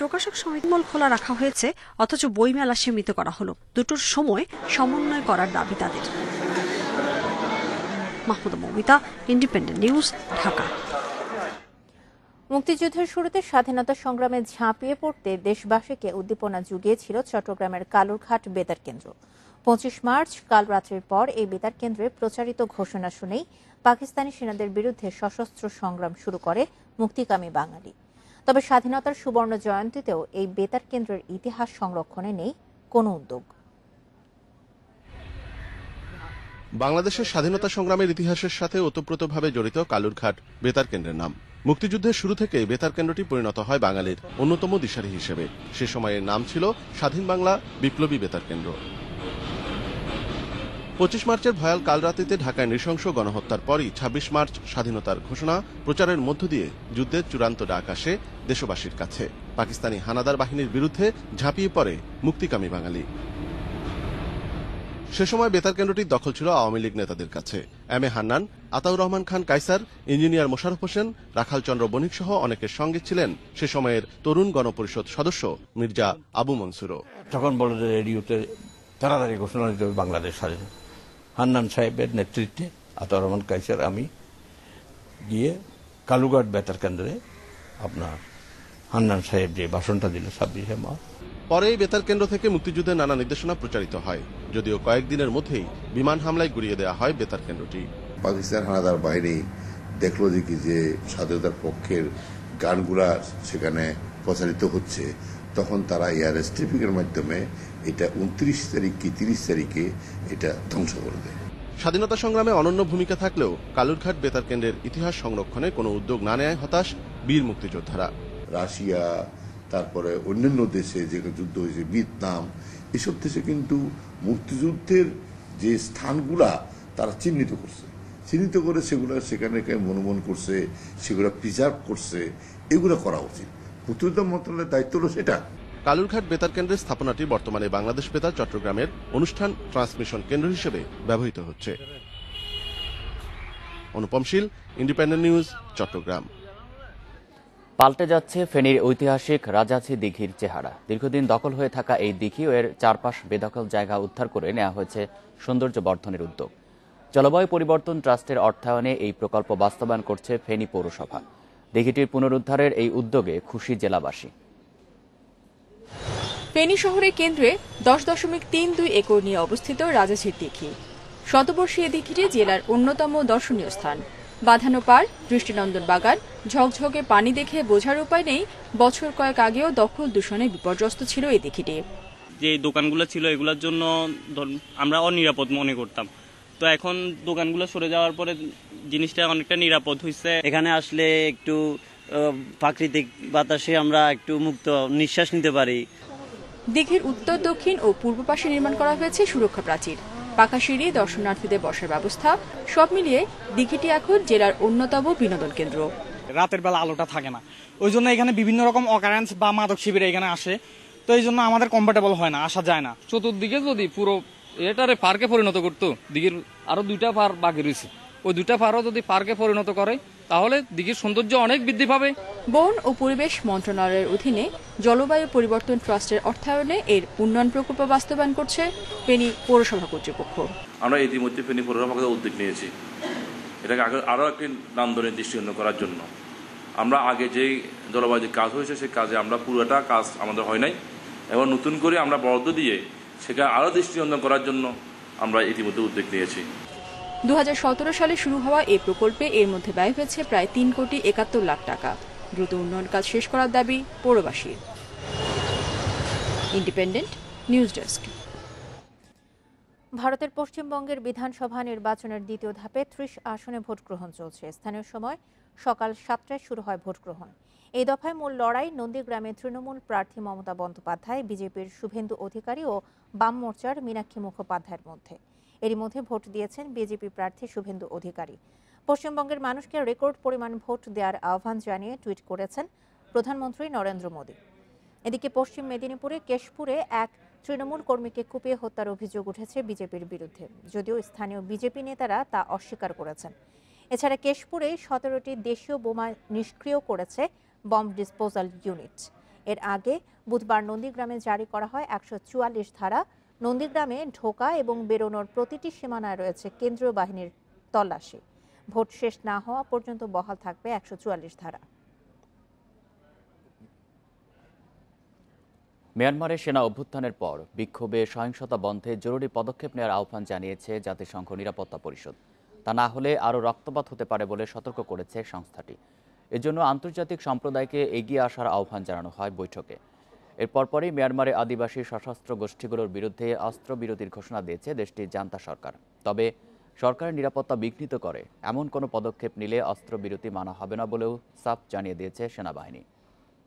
প্রকাশক সমিতি মল খোলা রাখা হয়েছে, অথচ বইমেলা সীমিত করা হলো। দুটোর সময় সমন্বয় করার দাবি তাদের। Mahmuda Moumita, independent news, Dhaka. মুক্তিযুদ্ধের শুরুতে স্বাধীনতা সংগ্রামে ঝাঁপিয়ে পড়তে দেশবাসীকে উদ্দীপনা জুগিয়েছিল চট্টগ্রামের কালুরঘাট বেতার কেন্দ্র। পঁচিশ মার্চ কাল রাত্রির পর এই বেতার কেন্দ্রে প্রচারিত ঘোষণা শুনেই পাকিস্তানি সেনাদের বিরুদ্ধে সশস্ত্র সংগ্রাম শুরু করে মুক্তিকামী বাঙালি। তবে স্বাধীনতার সুবর্ণ জয়ন্তীতেও এই বেতার কেন্দ্রের ইতিহাস সংরক্ষণে নেই কোনো উদ্যোগ। বাংলাদেশের স্বাধীনতা সংগ্রামের ইতিহাসের সাথে ওতপ্রোতভাবে জড়িত কালুরঘাট বেতার কেন্দ্রের নাম। মুক্তিযুদ্ধের শুরু থেকে বেতার কেন্দ্রটি পরিণত হয় বাঙালির অন্যতম দিশারি হিসেবে। সে সময়ের নাম ছিল স্বাধীন বাংলা বিপ্লবী বেতার কেন্দ্র। পঁচিশ মার্চের ভয়াল কালরাতিতে ঢাকায় নৃশংস গণহত্যার পরই ছাব্বিশ মার্চ স্বাধীনতার ঘোষণা প্রচারের মধ্য দিয়ে যুদ্ধের চূড়ান্ত ডাক আসে দেশবাসীর কাছে। পাকিস্তানি হানাদার বাহিনীর বিরুদ্ধে ঝাঁপিয়ে পড়ে মুক্তিকামী বাঙালি। সে সময় বেতার কেন্দ্রটির দখল ছিল আওয়ামী লীগ নেতাদের কাছে। M A Hannan, Ataur Rahman Khan Kaiser, engineer Mosharraf Hossain, Rakhal Chandra Banik সহ অনেকের সঙ্গে ছিলেন সে সময়ের তরুণ গণপরিষদ সদস্য মির্জা আবু মনসুরও। তখন বলে যে রেডিওতে তাড়াতাড়ি ঘোষণা দিতে হবে বাংলাদেশ স্বাধীন। হান্নান সাহেবের নেতৃত্বে আতাউর রহমান কায়সার আমি গিয়ে কালুঘাট বেতার কেন্দ্রে আপনার হান্নান সাহেব যে ভাষণটা দিল ছাব্বিশে মার্চ। পরে এই বেতার কেন্দ্র থেকে মুক্তিযুদ্ধের নানা নির্দেশনা প্রচারিত হয়, যদিও কয়েকদিনের মধ্যেই বিমান হামলায় গুড়িয়ে দেওয়া হয় বেতার কেন্দ্রটি। পাকিস্তান হানাদার বাহিনী দেখলো যে কি যে স্বাধীনতার পক্ষের গানগুলা সেখানে প্রচারিত হচ্ছে, তখন তারা এয়ার স্ট্রিপিংয়ের মাধ্যমে এটা উনত্রিশ তারিখ কি তিরিশ তারিখে এটা ধ্বংস করে দেয়। স্বাধীনতা সংগ্রামে অনন্য ভূমিকা থাকলেও কালুরঘাট বেতার কেন্দ্রের ইতিহাস সংরক্ষণে কোনো উদ্যোগ না নেয় হতাশ বীর মুক্তিযোদ্ধারা। রাশিয়া, তারপরে অন্যান্য দেশে যে যুদ্ধ হয়েছে, ভিয়েতনাম, এসব দেশে কিন্তু মুক্তিযুদ্ধের যে স্থানগুলা তারা চিহ্নিত করছে, চিহ্নিত করে সেগুলো সেখানে মনোমন করছে, সেগুলো প্রিজার্ভ করছে, এগুলো করা উচিত। মুক্তিযুদ্ধ মন্ত্রণালয়ের দায়িত্ব হলো সেটা। কালুরঘাট বেতার কেন্দ্রের স্থাপনাটি বর্তমানে বাংলাদেশ বেতার চট্টগ্রামের অনুষ্ঠান ট্রান্সমিশন কেন্দ্র হিসেবে ব্যবহৃত হচ্ছে। Anupam Shil, independent news, Chattogram. পাল্টে যাচ্ছে ফেনীর ঐতিহাসিক রাজাজি দিঘির চেহারা। দীর্ঘদিন দখল হয়ে থাকা এই দিঘি ও এর চারপাশ বেদখল জায়গা উদ্ধার করে নেওয়া হয়েছে সৌন্দর্য বর্ধনের উদ্যোগ। জলবায়ু পরিবর্তন ট্রাস্টের অর্থায়নে এই প্রকল্প বাস্তবায়ন করছে ফেনী পৌরসভা। দিঘিটির পুনরুদ্ধারের এই উদ্যোগে খুশি জেলাবাসী। ফেনী শহরের কেন্দ্রে দশ দশমিক তিন দুই একর নিয়ে অবস্থিত রাজাজির দিঘি। শতবর্ষী এ দিঘিটি জেলার অন্যতম দর্শনীয় স্থান। বাঁধানো পাড়, দৃষ্টিনন্দন বাগান, ঝকঝকে পানি দেখে বোঝার উপায় নেই বছর কয়েক আগেও দখল দূষণে বিপর্যস্ত ছিল এই দিঘিটি। যে দোকানগুলো ছিল এগুলোর জন্য আমরা অনিরাপদ মনে করতাম, তো এখন দোকানগুলো সরে যাওয়ার পরে জিনিসটা অনেকটা নিরাপদ হয়েছে। এখানে আসলে একটু প্রাকৃতিক বাতাসে আমরা একটু মুক্ত নিঃশ্বাস নিতে পারি। দিঘির উত্তর, দক্ষিণ ও পূর্ব পাশে নির্মাণ করা হয়েছে সুরক্ষা প্রাচীর, পাকা সিঁড়ি, দর্শনার্থীদের বসার ব্যবস্থা, সব মিলিয়ে দিঘিটি এখন জেলার অন্যতম বিনোদন কেন্দ্র। রাতের বেলা আলোটা থাকে না, ওই জন্য এখানে বিভিন্ন রকম অকারেন্স বা মাদক শিবিরে এখানে আসে, তো এই জন্য আমাদের কমফোর্টেবল হয় না, আসা যায় না। চতুর্দিকে যদি পুরো এটারে পার্কে পরিণত করতো, দিঘির আরো দুইটা পার্ক বাকি রয়েছে, ওই দুইটা পার্কও যদি পার্কে পরিণত করে তাহলে দিঘির সৌন্দর্য অনেক বৃদ্ধি পাবে। বন ও পরিবেশ মন্ত্রণালয়ের অধীনে জলবায়ু পরিবর্তন ট্রাস্টের অর্থায়নে এর উন্নয়ন প্রকল্প বাস্তবায়ন করছে ফেনী পৌরসভা কর্তৃপক্ষ। আমরা ইতিমধ্যে ফেনী পৌরসভাকে উদ্যোগ নিয়েছি এটাকে আরও একটি নান্দনিক দৃষ্টিগত করার জন্য। আমরা আগে যে জলবায়ু কাজ হয়েছে সেই কাজে আমরা পুরোটা কাজ আমাদের হয় নাই, এবং নতুন করে আমরা বরাদ্দ দিয়ে সেটা আরও দৃষ্টিনন্দন করার জন্য আমরা ইতিমধ্যে উদ্যোগ নিয়েছি। দুই হাজার সতেরো সালে শুরু হওয়া এই প্রকল্পে এর মধ্যে ব্যয় হয়েছে প্রায় তিন কোটি একাত্তর লাখ টাকা। দ্রুত উন্নয়ন কাজ শেষ করার দাবি পৌরবাসীর। Independent news desk. ভারতের পশ্চিমবঙ্গের বিধানসভা নির্বাচনের দ্বিতীয় ধাপে ত্রিশ আসনে ভোট গ্রহণ চলছে। স্থানীয় সময় সকাল সাতটায় শুরু হয় ভোট গ্রহণ। এই দফায় মূল লড়াই নন্দীগ্রামে তৃণমূল প্রার্থী মমতা বন্দ্যোপাধ্যায়, বিজেপির শুভেন্দু অধিকারী ও বাম মোর্চার মীনাক্ষী মুখোপাধ্যায়ের মধ্যে। এরই মধ্যে ভোট দিয়েছেন বিজেপি প্রার্থী শুভেন্দু অধিকারী। পশ্চিমবঙ্গের মানুষকে রেকর্ড পরিমাণ ভোট দেওয়ার আহ্বান জানিয়ে টুইট করেছেন প্রধানমন্ত্রী নরেন্দ্র মোদী। এদিকে পশ্চিম মেদিনীপুরে কেশপুরে এক তৃণমূল কর্মীকে কুপিয়ে হত্যার অভিযোগ উঠেছে বিজেপির বিরুদ্ধে, যদিও স্থানীয় বিজেপি নেতারা তা অস্বীকার করেছেন। এছাড়া কেশপুরে সতেরোটি দেশীয় বোমা নিষ্ক্রিয় করেছে বম্ব ডিসপোজাল ইউনিট। এর আগে বুধবার নন্দীগ্রামে জারি করা হয় একশো চুয়াল্লিশ ধারা। নন্দীগ্রামে ঢোকা এবং বেরোনোর প্রতিটি সীমানায় রয়েছে কেন্দ্রীয় বাহিনীর তল্লাশি। ভোট শেষ না হওয়া পর্যন্ত বহাল থাকবে একশো চুয়াল্লিশ ধারা। মিয়ানমারে সেনা অভ্যুত্থানের পর বিক্ষোভে সহিংসতা বন্ধে জরুরি পদক্ষেপ নেওয়ার আহ্বান জানিয়েছে জাতিসংঘ নিরাপত্তা পরিষদ। তা না হলে আরও রক্তপাত হতে পারে বলে সতর্ক করেছে সংস্থাটি। এজন্য আন্তর্জাতিক সম্প্রদায়কে এগিয়ে আসার আহ্বান জানানো হয় বৈঠকে। এর পরপরই মিয়ানমারে আদিবাসী সশস্ত্র গোষ্ঠীগুলোর বিরুদ্ধে অস্ত্রবিরতির ঘোষণা দিয়েছে দেশটির জান্তা সরকার। তবে সরকারের নিরাপত্তা বিঘ্নিত করে এমন কোনো পদক্ষেপ নিলে অস্ত্রবিরতি মানা হবে না বলেও সাফ জানিয়ে দিয়েছে সেনাবাহিনী।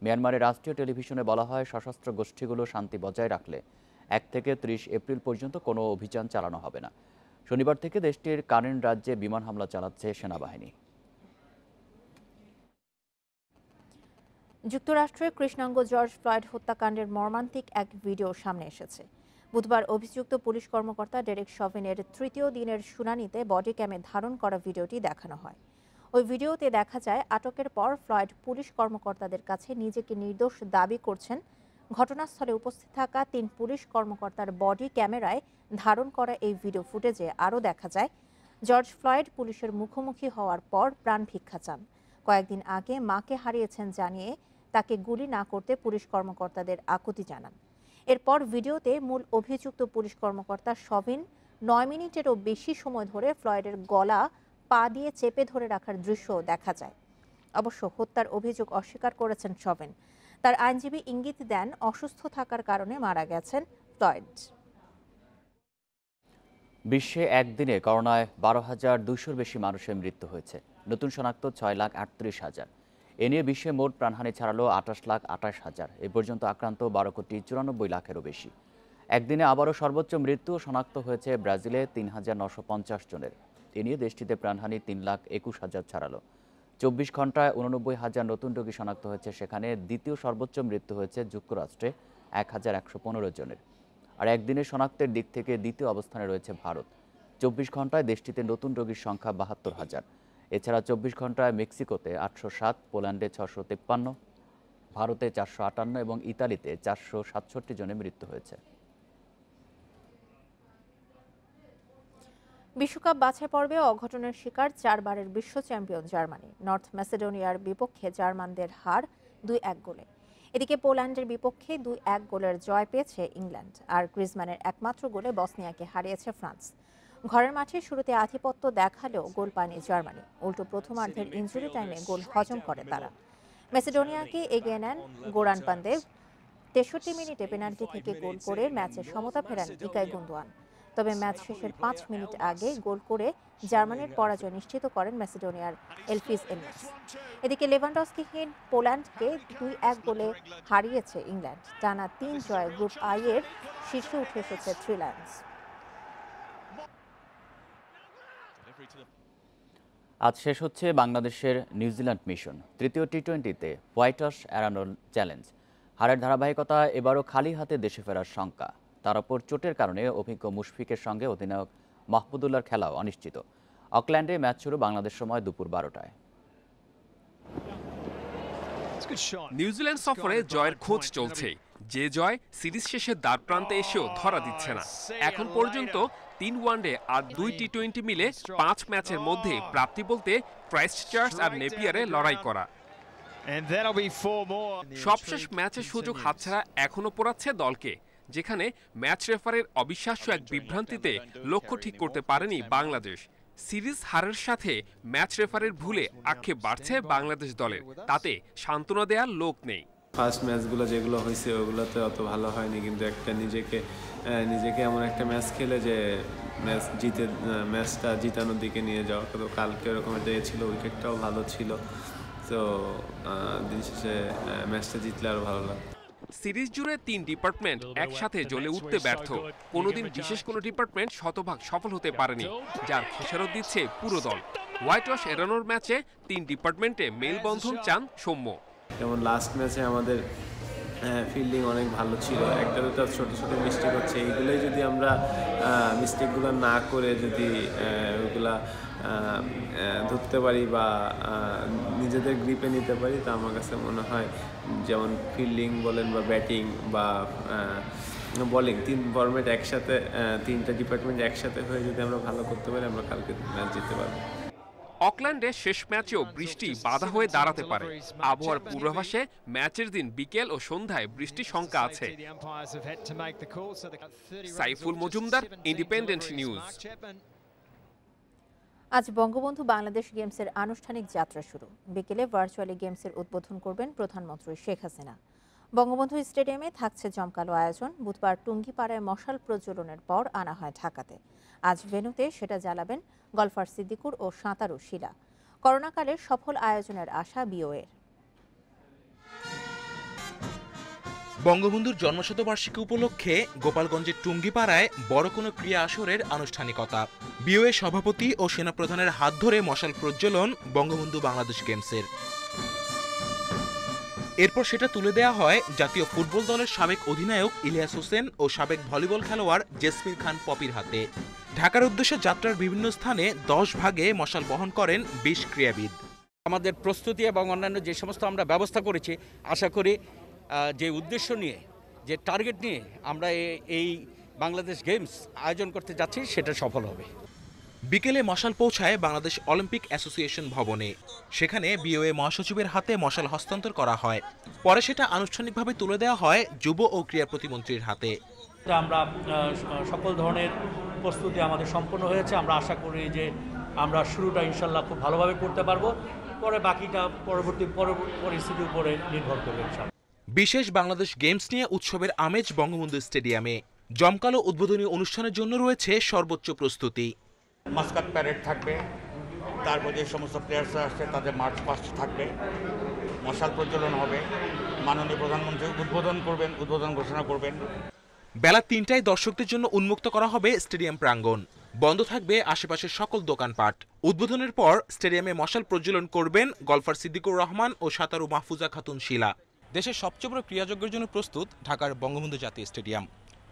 মিয়ানমারের রাষ্ট্রীয় টেলিভিশনে বলা হয়, সশস্ত্র গোষ্ঠীগুলো শান্তি বজায় রাখলে এক থেকে ত্রিশ এপ্রিল পর্যন্ত কোনো অভিযান চালানো হবে না। শনিবার থেকে দেশটির কারেন রাজ্যে বিমান হামলা চালাচ্ছে সেনাবাহিনী। যুক্তরাষ্ট্রের কৃষ্ণাঙ্গ জর্জ ফ্লয়েড হত্যাকাণ্ডের মর্মান্তিক এক ভিডিও সামনে এসেছে। বুধবার অভিযুক্ত পুলিশ কর্মকর্তা ডেরেক শভিনের তৃতীয় দিনের শুনানিতে বডি ক্যামে ধারণ করা ভিডিওটি দেখানো হয়। ওই ভিডিওতে দেখা যায়, আটকের পর ফ্লয়েড পুলিশ কর্মকর্তাদের কাছে নিজেকে নির্দোষ দাবি করছেন। ঘটনাস্থলে উপস্থিত থাকা তিন পুলিশ কর্মকর্তার বডি ক্যামেরায় ধারণ করা এই ভিডিও ফুটেজে আরও দেখা যায়, জর্জ ফ্লয়েড পুলিশের মুখোমুখি হওয়ার পর প্রাণ ভিক্ষা চান। কয়েকদিন আগে মাকে হারিয়েছেন জানিয়ে তাকে গুলি না করতে পুলিশ কর্মকর্তাদের আকুতি জানান। এরপর ভিডিওতে মূল অভিযুক্ত পুলিশ কর্মকর্তা শভিন নয় মিনিটেরও বেশি সময় ধরে ফ্লয়েডের গলা পা দিয়ে চেপে ধরে রাখার দৃশ্য দেখা যায়। অবশ্য হত্যার অভিযোগ অস্বীকার করেছেন শভিন। তার আইনজীবী ইঙ্গিত দেন, অসুস্থ থাকার কারণে মারা গেছেন ফ্লয়েড। বিশ্বে একদিনে করোনায় বারো হাজার দুইশোর বেশি মানুষের মৃত্যু হয়েছে। নতুন শনাক্ত ছয় লাখ আটত্রিশ হাজার। এ নিয়ে বিশ্বে মোট প্রাণহানি ছাড়ালো আঠাশ লাখ আঠাশ হাজার। এ পর্যন্ত আক্রান্ত বারো কোটি চুরানব্বই লাখেরও বেশি। একদিনে আবারও সর্বোচ্চ মৃত্যু শনাক্ত হয়েছে ব্রাজিলে তিন হাজার নশো পঞ্চাশ জনের। এ নিয়ে দেশটিতে প্রাণহানি তিন লাখ একুশ হাজার ছাড়ালো। চব্বিশ ঘন্টায় উননব্বই হাজার নতুন রোগী শনাক্ত হয়েছে সেখানে। দ্বিতীয় সর্বোচ্চ মৃত্যু হয়েছে যুক্তরাষ্ট্রে এক হাজার একশো পনেরো জনের। আর একদিনে শনাক্তের দিক থেকে দ্বিতীয় অবস্থানে রয়েছে ভারত। চব্বিশ ঘন্টায় দেশটিতে নতুন রোগীর সংখ্যা বাহাত্তর হাজার। এছাড়া চব্বিশ ঘন্টায় মেক্সিকোতে আটশো সাত, পোল্যান্ডে ছশো তেপ্পান্ন, ভারতে চারশো আটান্ন এবং ইতালিতে চারশো সাতষট্টি জনের মৃত্যু হয়েছে। বিশ্বকাপ বাছাই পর্বে অঘটনের শিকার চারবারের বিশ্ব চ্যাম্পিয়ন জার্মানি। নর্থ ম্যাসেডোনিয়ার বিপক্ষে জার্মানদের হার দুই এক গোলে। এদিকে পোল্যান্ডের বিপক্ষে দুই এক গোলের জয় পেয়েছে ইংল্যান্ড। আর গ্রিজমানের একমাত্র গোলে বসনিয়াকে হারিয়েছে ফ্রান্স। ঘরের মাঠে শুরুতে আধিপত্য দেখালেও গোল পায়নি জার্মানি। উল্টো প্রথমার্ধের ইনজুরি টাইমে গোল হজম করে তারা। ম্যাসেডোনিয়াকে এগিয়ে নেন গোরান পান্দেভ। তেষট্টি মিনিটে পেনাল্টি থেকে গোল করে ম্যাচে সমতা ফেরান ইকাই গুন্দোয়ান। তবে ম্যাচ শেষের পাঁচ মিনিট আগে গোল করে জার্মানির পরাজয় নিশ্চিত করেন ম্যাসেডোনিয়ার এলফিস এলমাস। এদিকে লেভানডস্কিহীন পোল্যান্ডকে দুই এক গোলে হারিয়েছে ইংল্যান্ড। টানা তিন জয়ে গ্রুপ আই এর শীর্ষে উঠে এসেছে থ্রি লায়ন্স। আজ শেষ হচ্ছে বাংলাদেশের নিউজিল্যান্ড মিশন। তৃতীয় টি টোয়েন্টিতে হোয়াইট ওয়াশ এড়ানোর চ্যালেঞ্জ। হারের ধারাবাহিকতা এবারও খালি হাতে দেশে ফেরার শঙ্কা। তার ওপর চোটের কারণে অভিজ্ঞ মুশফিকের সঙ্গে অধিনায়ক মাহমুদুল্লাহর খেলাও অনিশ্চিত। অকল্যান্ডে ম্যাচ শুরু বাংলাদেশ সময় দুপুর বারোটায়। নিউজিল্যান্ড সফরে জয়ের খোঁজ চলছে। যে জয় সিরিজ শেষে দ্বার প্রান্তে এসেও ধরা দিচ্ছে না। এখন পর্যন্ত তিন ওয়ানডে আর দুই টি টোয়েন্টি মিলে পাঁচ ম্যাচের মধ্যে প্রাপ্তি বলতে ক্রাইস্ট চার্চ আর নেপিয়ারে লড়াই করা। সবশেষ ম্যাচে সুযোগ হাতছাড়া এখনো পোড়াচ্ছে দলকে, যেখানে ম্যাচ রেফারের অবিশ্বাস্য এক বিভ্রান্তিতে লক্ষ্য ঠিক করতে পারেনি বাংলাদেশ। সিরিজ হারের সাথে ম্যাচ রেফারের ভুলে আক্ষেপ বাড়ছে বাংলাদেশ দলের। তাতে সান্ত্বনা দেওয়ার লোক নেই। ফার্স্ট ম্যাচগুলো যেগুলো হয়েছে ওগুলোতে অত ভালো হয়নি, কিন্তু একটা নিজেকে নিজেকে এমন একটা ম্যাচ খেলে যে ম্যাচ জিতে ম্যাচটা জিতানোর দিকে নিয়ে যাওয়া। তো কালকে ওরকম একটা ছিল, উইকেটটাও ভালো ছিল। তো দিন শেষে ম্যাচটা জিতলে আরও ভালো লাগতো। সিরিজ জুড়ে তিন ডিপার্টমেন্ট একসাথে জ্বলে উঠতে ব্যর্থ। কোনোদিন বিশেষ কোনো ডিপার্টমেন্ট শতভাগ সফল হতে পারেনি, যার খেসারত দিচ্ছে পুরো দল। হোয়াইট ওয়াশ এড়ানোর ম্যাচে তিন ডিপার্টমেন্টে মেলবন্ধন চান সৌম্য। যেমন লাস্ট ম্যাচে আমাদের ফিল্ডিং অনেক ভালো ছিল, একটা দুটো ছোটো ছোটো মিস্টেক হচ্ছে। এইগুলোই যদি আমরা মিস্টেকগুলো না করে যদি ওগুলা ধরতে পারি বা নিজেদের গ্রিপে নিতে পারি, তা আমার কাছে মনে হয় যেমন ফিল্ডিং বলেন বা ব্যাটিং বা বলিং, তিন ফর্মেট একসাথে তিনটা ডিপার্টমেন্ট একসাথে হয়ে যদি আমরা ভালো করতে পারি, আমরা কালকে ম্যাচ জিততে পারবো। অকল্যান্ডে শেষ ম্যাচেও বৃষ্টি বাধা হয়ে দাঁড়াতে পারে। আবহাওয়ার পূর্বাভাসে ম্যাচের দিন বিকেল ও সন্ধ্যায় বৃষ্টির শঙ্কা আছে। Saiful Majumdar, independent news. आज बंगबंधु बांग्लादेश गेम्सের आनुष्ठानिक यात्रा शुरू। बिकेले भार्चुअली गेम्सের उद्बोधन करबेन प्रधानमंत्री शेख हासिना। बंगबंधु स्टेडियमे थाकছে জমকালো आयोजन। बुधवार টুঙ্গিপাড়ায় মশাল প্রজ্বলনের পর আনা হয় ঢাকাতে। आज ভেন্যুতে সেটা জ্বালাবেন গলফার সিদ্দিকুর ও সাঁতারু শিলা। করোনাকালে সফল আয়োজনের আশা বিওএর। বঙ্গবন্ধুর জন্মশতবার্ষিকী উপলক্ষে গোপালগঞ্জের টুঙ্গিপাড়ায় বড় কোনো ক্রীড়া আসরের আনুষ্ঠানিকতা। বিওএ সভাপতি ও সেনাপ্রধানের হাত ধরে মশাল প্রজ্বলন বঙ্গবন্ধু বাংলাদেশ গেমসের। এরপর সেটা তুলে দেয়া হয় জাতীয় ফুটবল দলের সাবেক অধিনায়ক ইলিয়াস হোসেন ও সাবেক ভলিবল খেলোয়াড় জেসমিন খান পপির হাতে। ঢাকার উদ্দেশ্যে যাত্রার বিভিন্ন স্থানে দশ ভাগে মশাল বহন করেন বিশ ক্রীড়াবিদ। আমাদের প্রস্তুতি এবং অন্যান্য যে সমস্ত আমরা ব্যবস্থা করেছি, আশা করি যে উদ্দেশ্য নিয়ে, যে টার্গেট নিয়ে আমরা এই বাংলাদেশ গেমস আয়োজন করতে যাচ্ছি, সেটা সফল হবে। বিকেলে মশাল পৌঁছায় বাংলাদেশ অলিম্পিক অ্যাসোসিয়েশন ভবনে। সেখানে বিওএ মহাসচিবের হাতে মশাল হস্তান্তর করা হয়। পরে সেটা আনুষ্ঠানিকভাবে তুলে দেওয়া হয় যুব ও ক্রীড়া প্রতিমন্ত্রীর হাতে। আমরা সকল ধরনের প্রস্তুতি আমাদের সম্পন্ন হয়েছে। আমরা আশা করি যে আমরা শুরুটা ইনশাল্লাহ খুব ভালোভাবে করতে পারবো। পরে বাকিটা পরবর্তী পরিস্থিতির উপরে নির্ভর করবে। বিশেষ বাংলাদেশ গেমস নিয়ে উৎসবের আমেজ বঙ্গবন্ধু স্টেডিয়ামে। জমকালো উদ্বোধনী অনুষ্ঠানের জন্য রয়েছে সর্বোচ্চ প্রস্তুতি। মাস্কাট প্যারেড থাকবে, তারপর যে সমস্ত প্লেয়ার্সরা আসছে তাদের মার্চ পাস্ট থাকবে, মশাল প্রজ্বলন হবে, মাননীয় প্রধানমন্ত্রী উদ্বোধন করবেন, উদ্বোধন ঘোষণা করবেন। বেলা তিনটায় দর্শকদের জন্য উন্মুক্ত করা হবে স্টেডিয়াম প্রাঙ্গণ। বন্ধ থাকবে আশেপাশের সকল দোকানপাট। উদ্বোধনের পর স্টেডিয়ামে মশাল প্রজ্বলন করবেন গলফার সিদ্দিকুর রহমান ও সাঁতারু মাহফুজা খাতুন শিলা। দেশের সবচেয়ে বড় ক্রীড়াযজ্ঞের জন্য প্রস্তুত ঢাকার বঙ্গবন্ধু জাতীয় স্টেডিয়াম।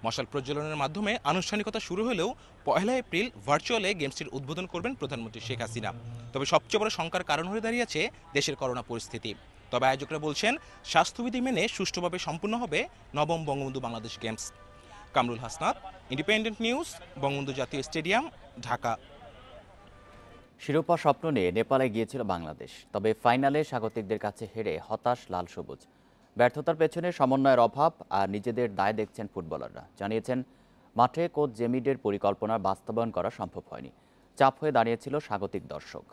মশাল প্রজ্বলনের মাধ্যমে আনুষ্ঠানিকতা শুরু হলেও পয়লা এপ্রিল ভার্চুয়ালে গেমসটির উদ্বোধন করবেন প্রধানমন্ত্রী শেখ হাসিনা। তবে সবচেয়ে বড় শঙ্কার কারণ হয়ে দাঁড়িয়েছে দেশের করোনা পরিস্থিতি। তবে আয়োজকরা বলছেন স্বাস্থ্যবিধি মেনে সুষ্ঠুভাবে সম্পূর্ণ হবে নবম Bangabandhu Bangladesh games. Kamrul Hasnat, independent news, Bangabandhu জাতীয় স্টেডিয়াম, ঢাকা। শিরোপা স্বপ্ন নিয়ে নেপালে গিয়েছিল বাংলাদেশ। তবে ফাইনালে স্বাগতিকদের কাছে হেরে হতাশ লাল সবুজ। ব্যর্থতার পেছনে সমন্বয়ের অভাব আর নিজেদের দায় দেখছেন ফুটবলাররা। জানিয়েছেন মাঠে কোচ জেমিডের পরিকল্পনা বাস্তবায়ন করা সম্ভব হয়নি। চাপ হয়ে দাঁড়িয়েছিল স্বাগতিক দর্শক।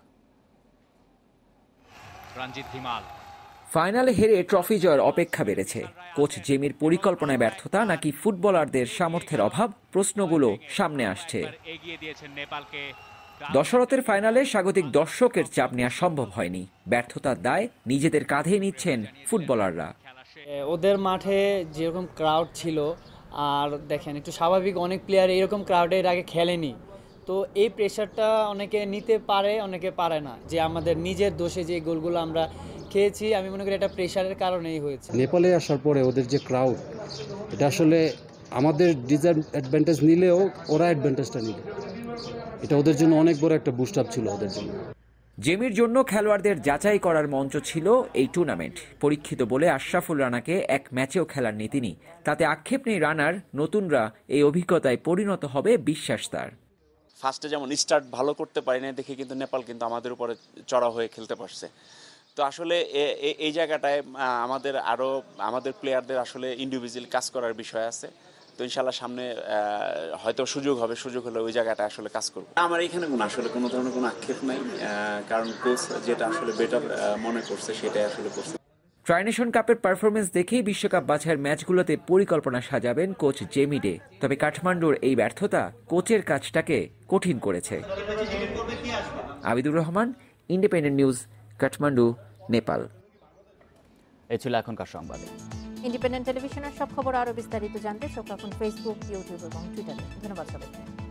ফাইনালে হেরে ট্রফি জয়ের অপেক্ষা বেড়েছে। কোচ জেমির পরিকল্পনায় ব্যর্থতা নাকি ফুটবলারদের সামর্থ্যের অভাব, প্রশ্নগুলো সামনে আসছে। দশরথের ফাইনালে স্বাগতিক দর্শকের চাপ নেওয়া সম্ভব হয়নি। ব্যর্থতার দায় নিজেদের কাঁধে নিচ্ছেন ফুটবলাররা। ওদের মাঠে যেরকম ক্রাউড ছিল, আর দেখেন একটু স্বাভাবিক অনেক প্লেয়ার এরকম ক্রাউডে এর আগে খেলেনি, তো এই প্রেশারটা অনেকে নিতে পারে, অনেকে পারে না। যে আমাদের নিজের দোষে যে গোলগুলো আমরা খেয়েছি, আমি মনে করি এটা প্রেশারের কারণেই হয়েছে। নেপালে আসার পরে ওদের যে ক্রাউড, এটা আসলে আমাদের ডিসঅ্যাডভান্টেজ নিলেও ওরা অ্যাডভান্টেজটা নিল। এটা ওদের জন্য অনেক বড় একটা বুস্ট আপ ছিল ওদের জন্য। জেমির জন্য খেলোয়াড়দের যাচাই করার মঞ্চ ছিল এই টুর্নামেন্ট। পরীক্ষিত বলে আশরাফুল রানাকে এক ম্যাচেও খেলাননি তিনি। তাতে আক্ষেপ নেই রানার। নতুনরা এই অভিজ্ঞতায় পরিণত হবে বিশ্বাস তার। ফার্স্টে যেমন স্টার্ট ভালো করতে পারি না দেখে কিন্তু নেপাল কিন্তু আমাদের উপরে চড়া হয়ে খেলতে পারছে। তো আসলে এই জায়গাটায় আমাদের আরও আমাদের প্লেয়ারদের আসলে ইন্ডিভিজুয়াল কাজ করার বিষয় আছে। তো ইনশাআল্লাহ সামনে হয়তো সুযোগ হবে, সুযোগ হলে ওই জায়গাটা আসলে কাজ করব। আমার এখানে কোনো আসলে কোনো ধরনের কোনো আক্ষেপ নাই, কারণ কোচ যেটা আসলে বেটার মনে করছে সেটাই আসলে করছে। ট্রাইনেশন কাপের পারফরমেন্স দেখেই বিশ্বকাপ বাছাইয়ের ম্যাচগুলোতে পরিকল্পনা সাজাবেন কোচ জেমিডে। তবে কাঠমান্ডুর এই ব্যর্থতা কোচের কাজটাকে কঠিন করেছে। Abidur Rahman, independent news, Kathmandu, Nepal. এই ছিল এখনকার সংবাদ। ইন্ডিপেন্ডেন্ট টেলিভিশনের সব খবর আরও বিস্তারিত জানতে চোখ রাখুন ফেসবুক, ইউটিউব এবং টুইটারে। ধন্যবাদ সবাইকে।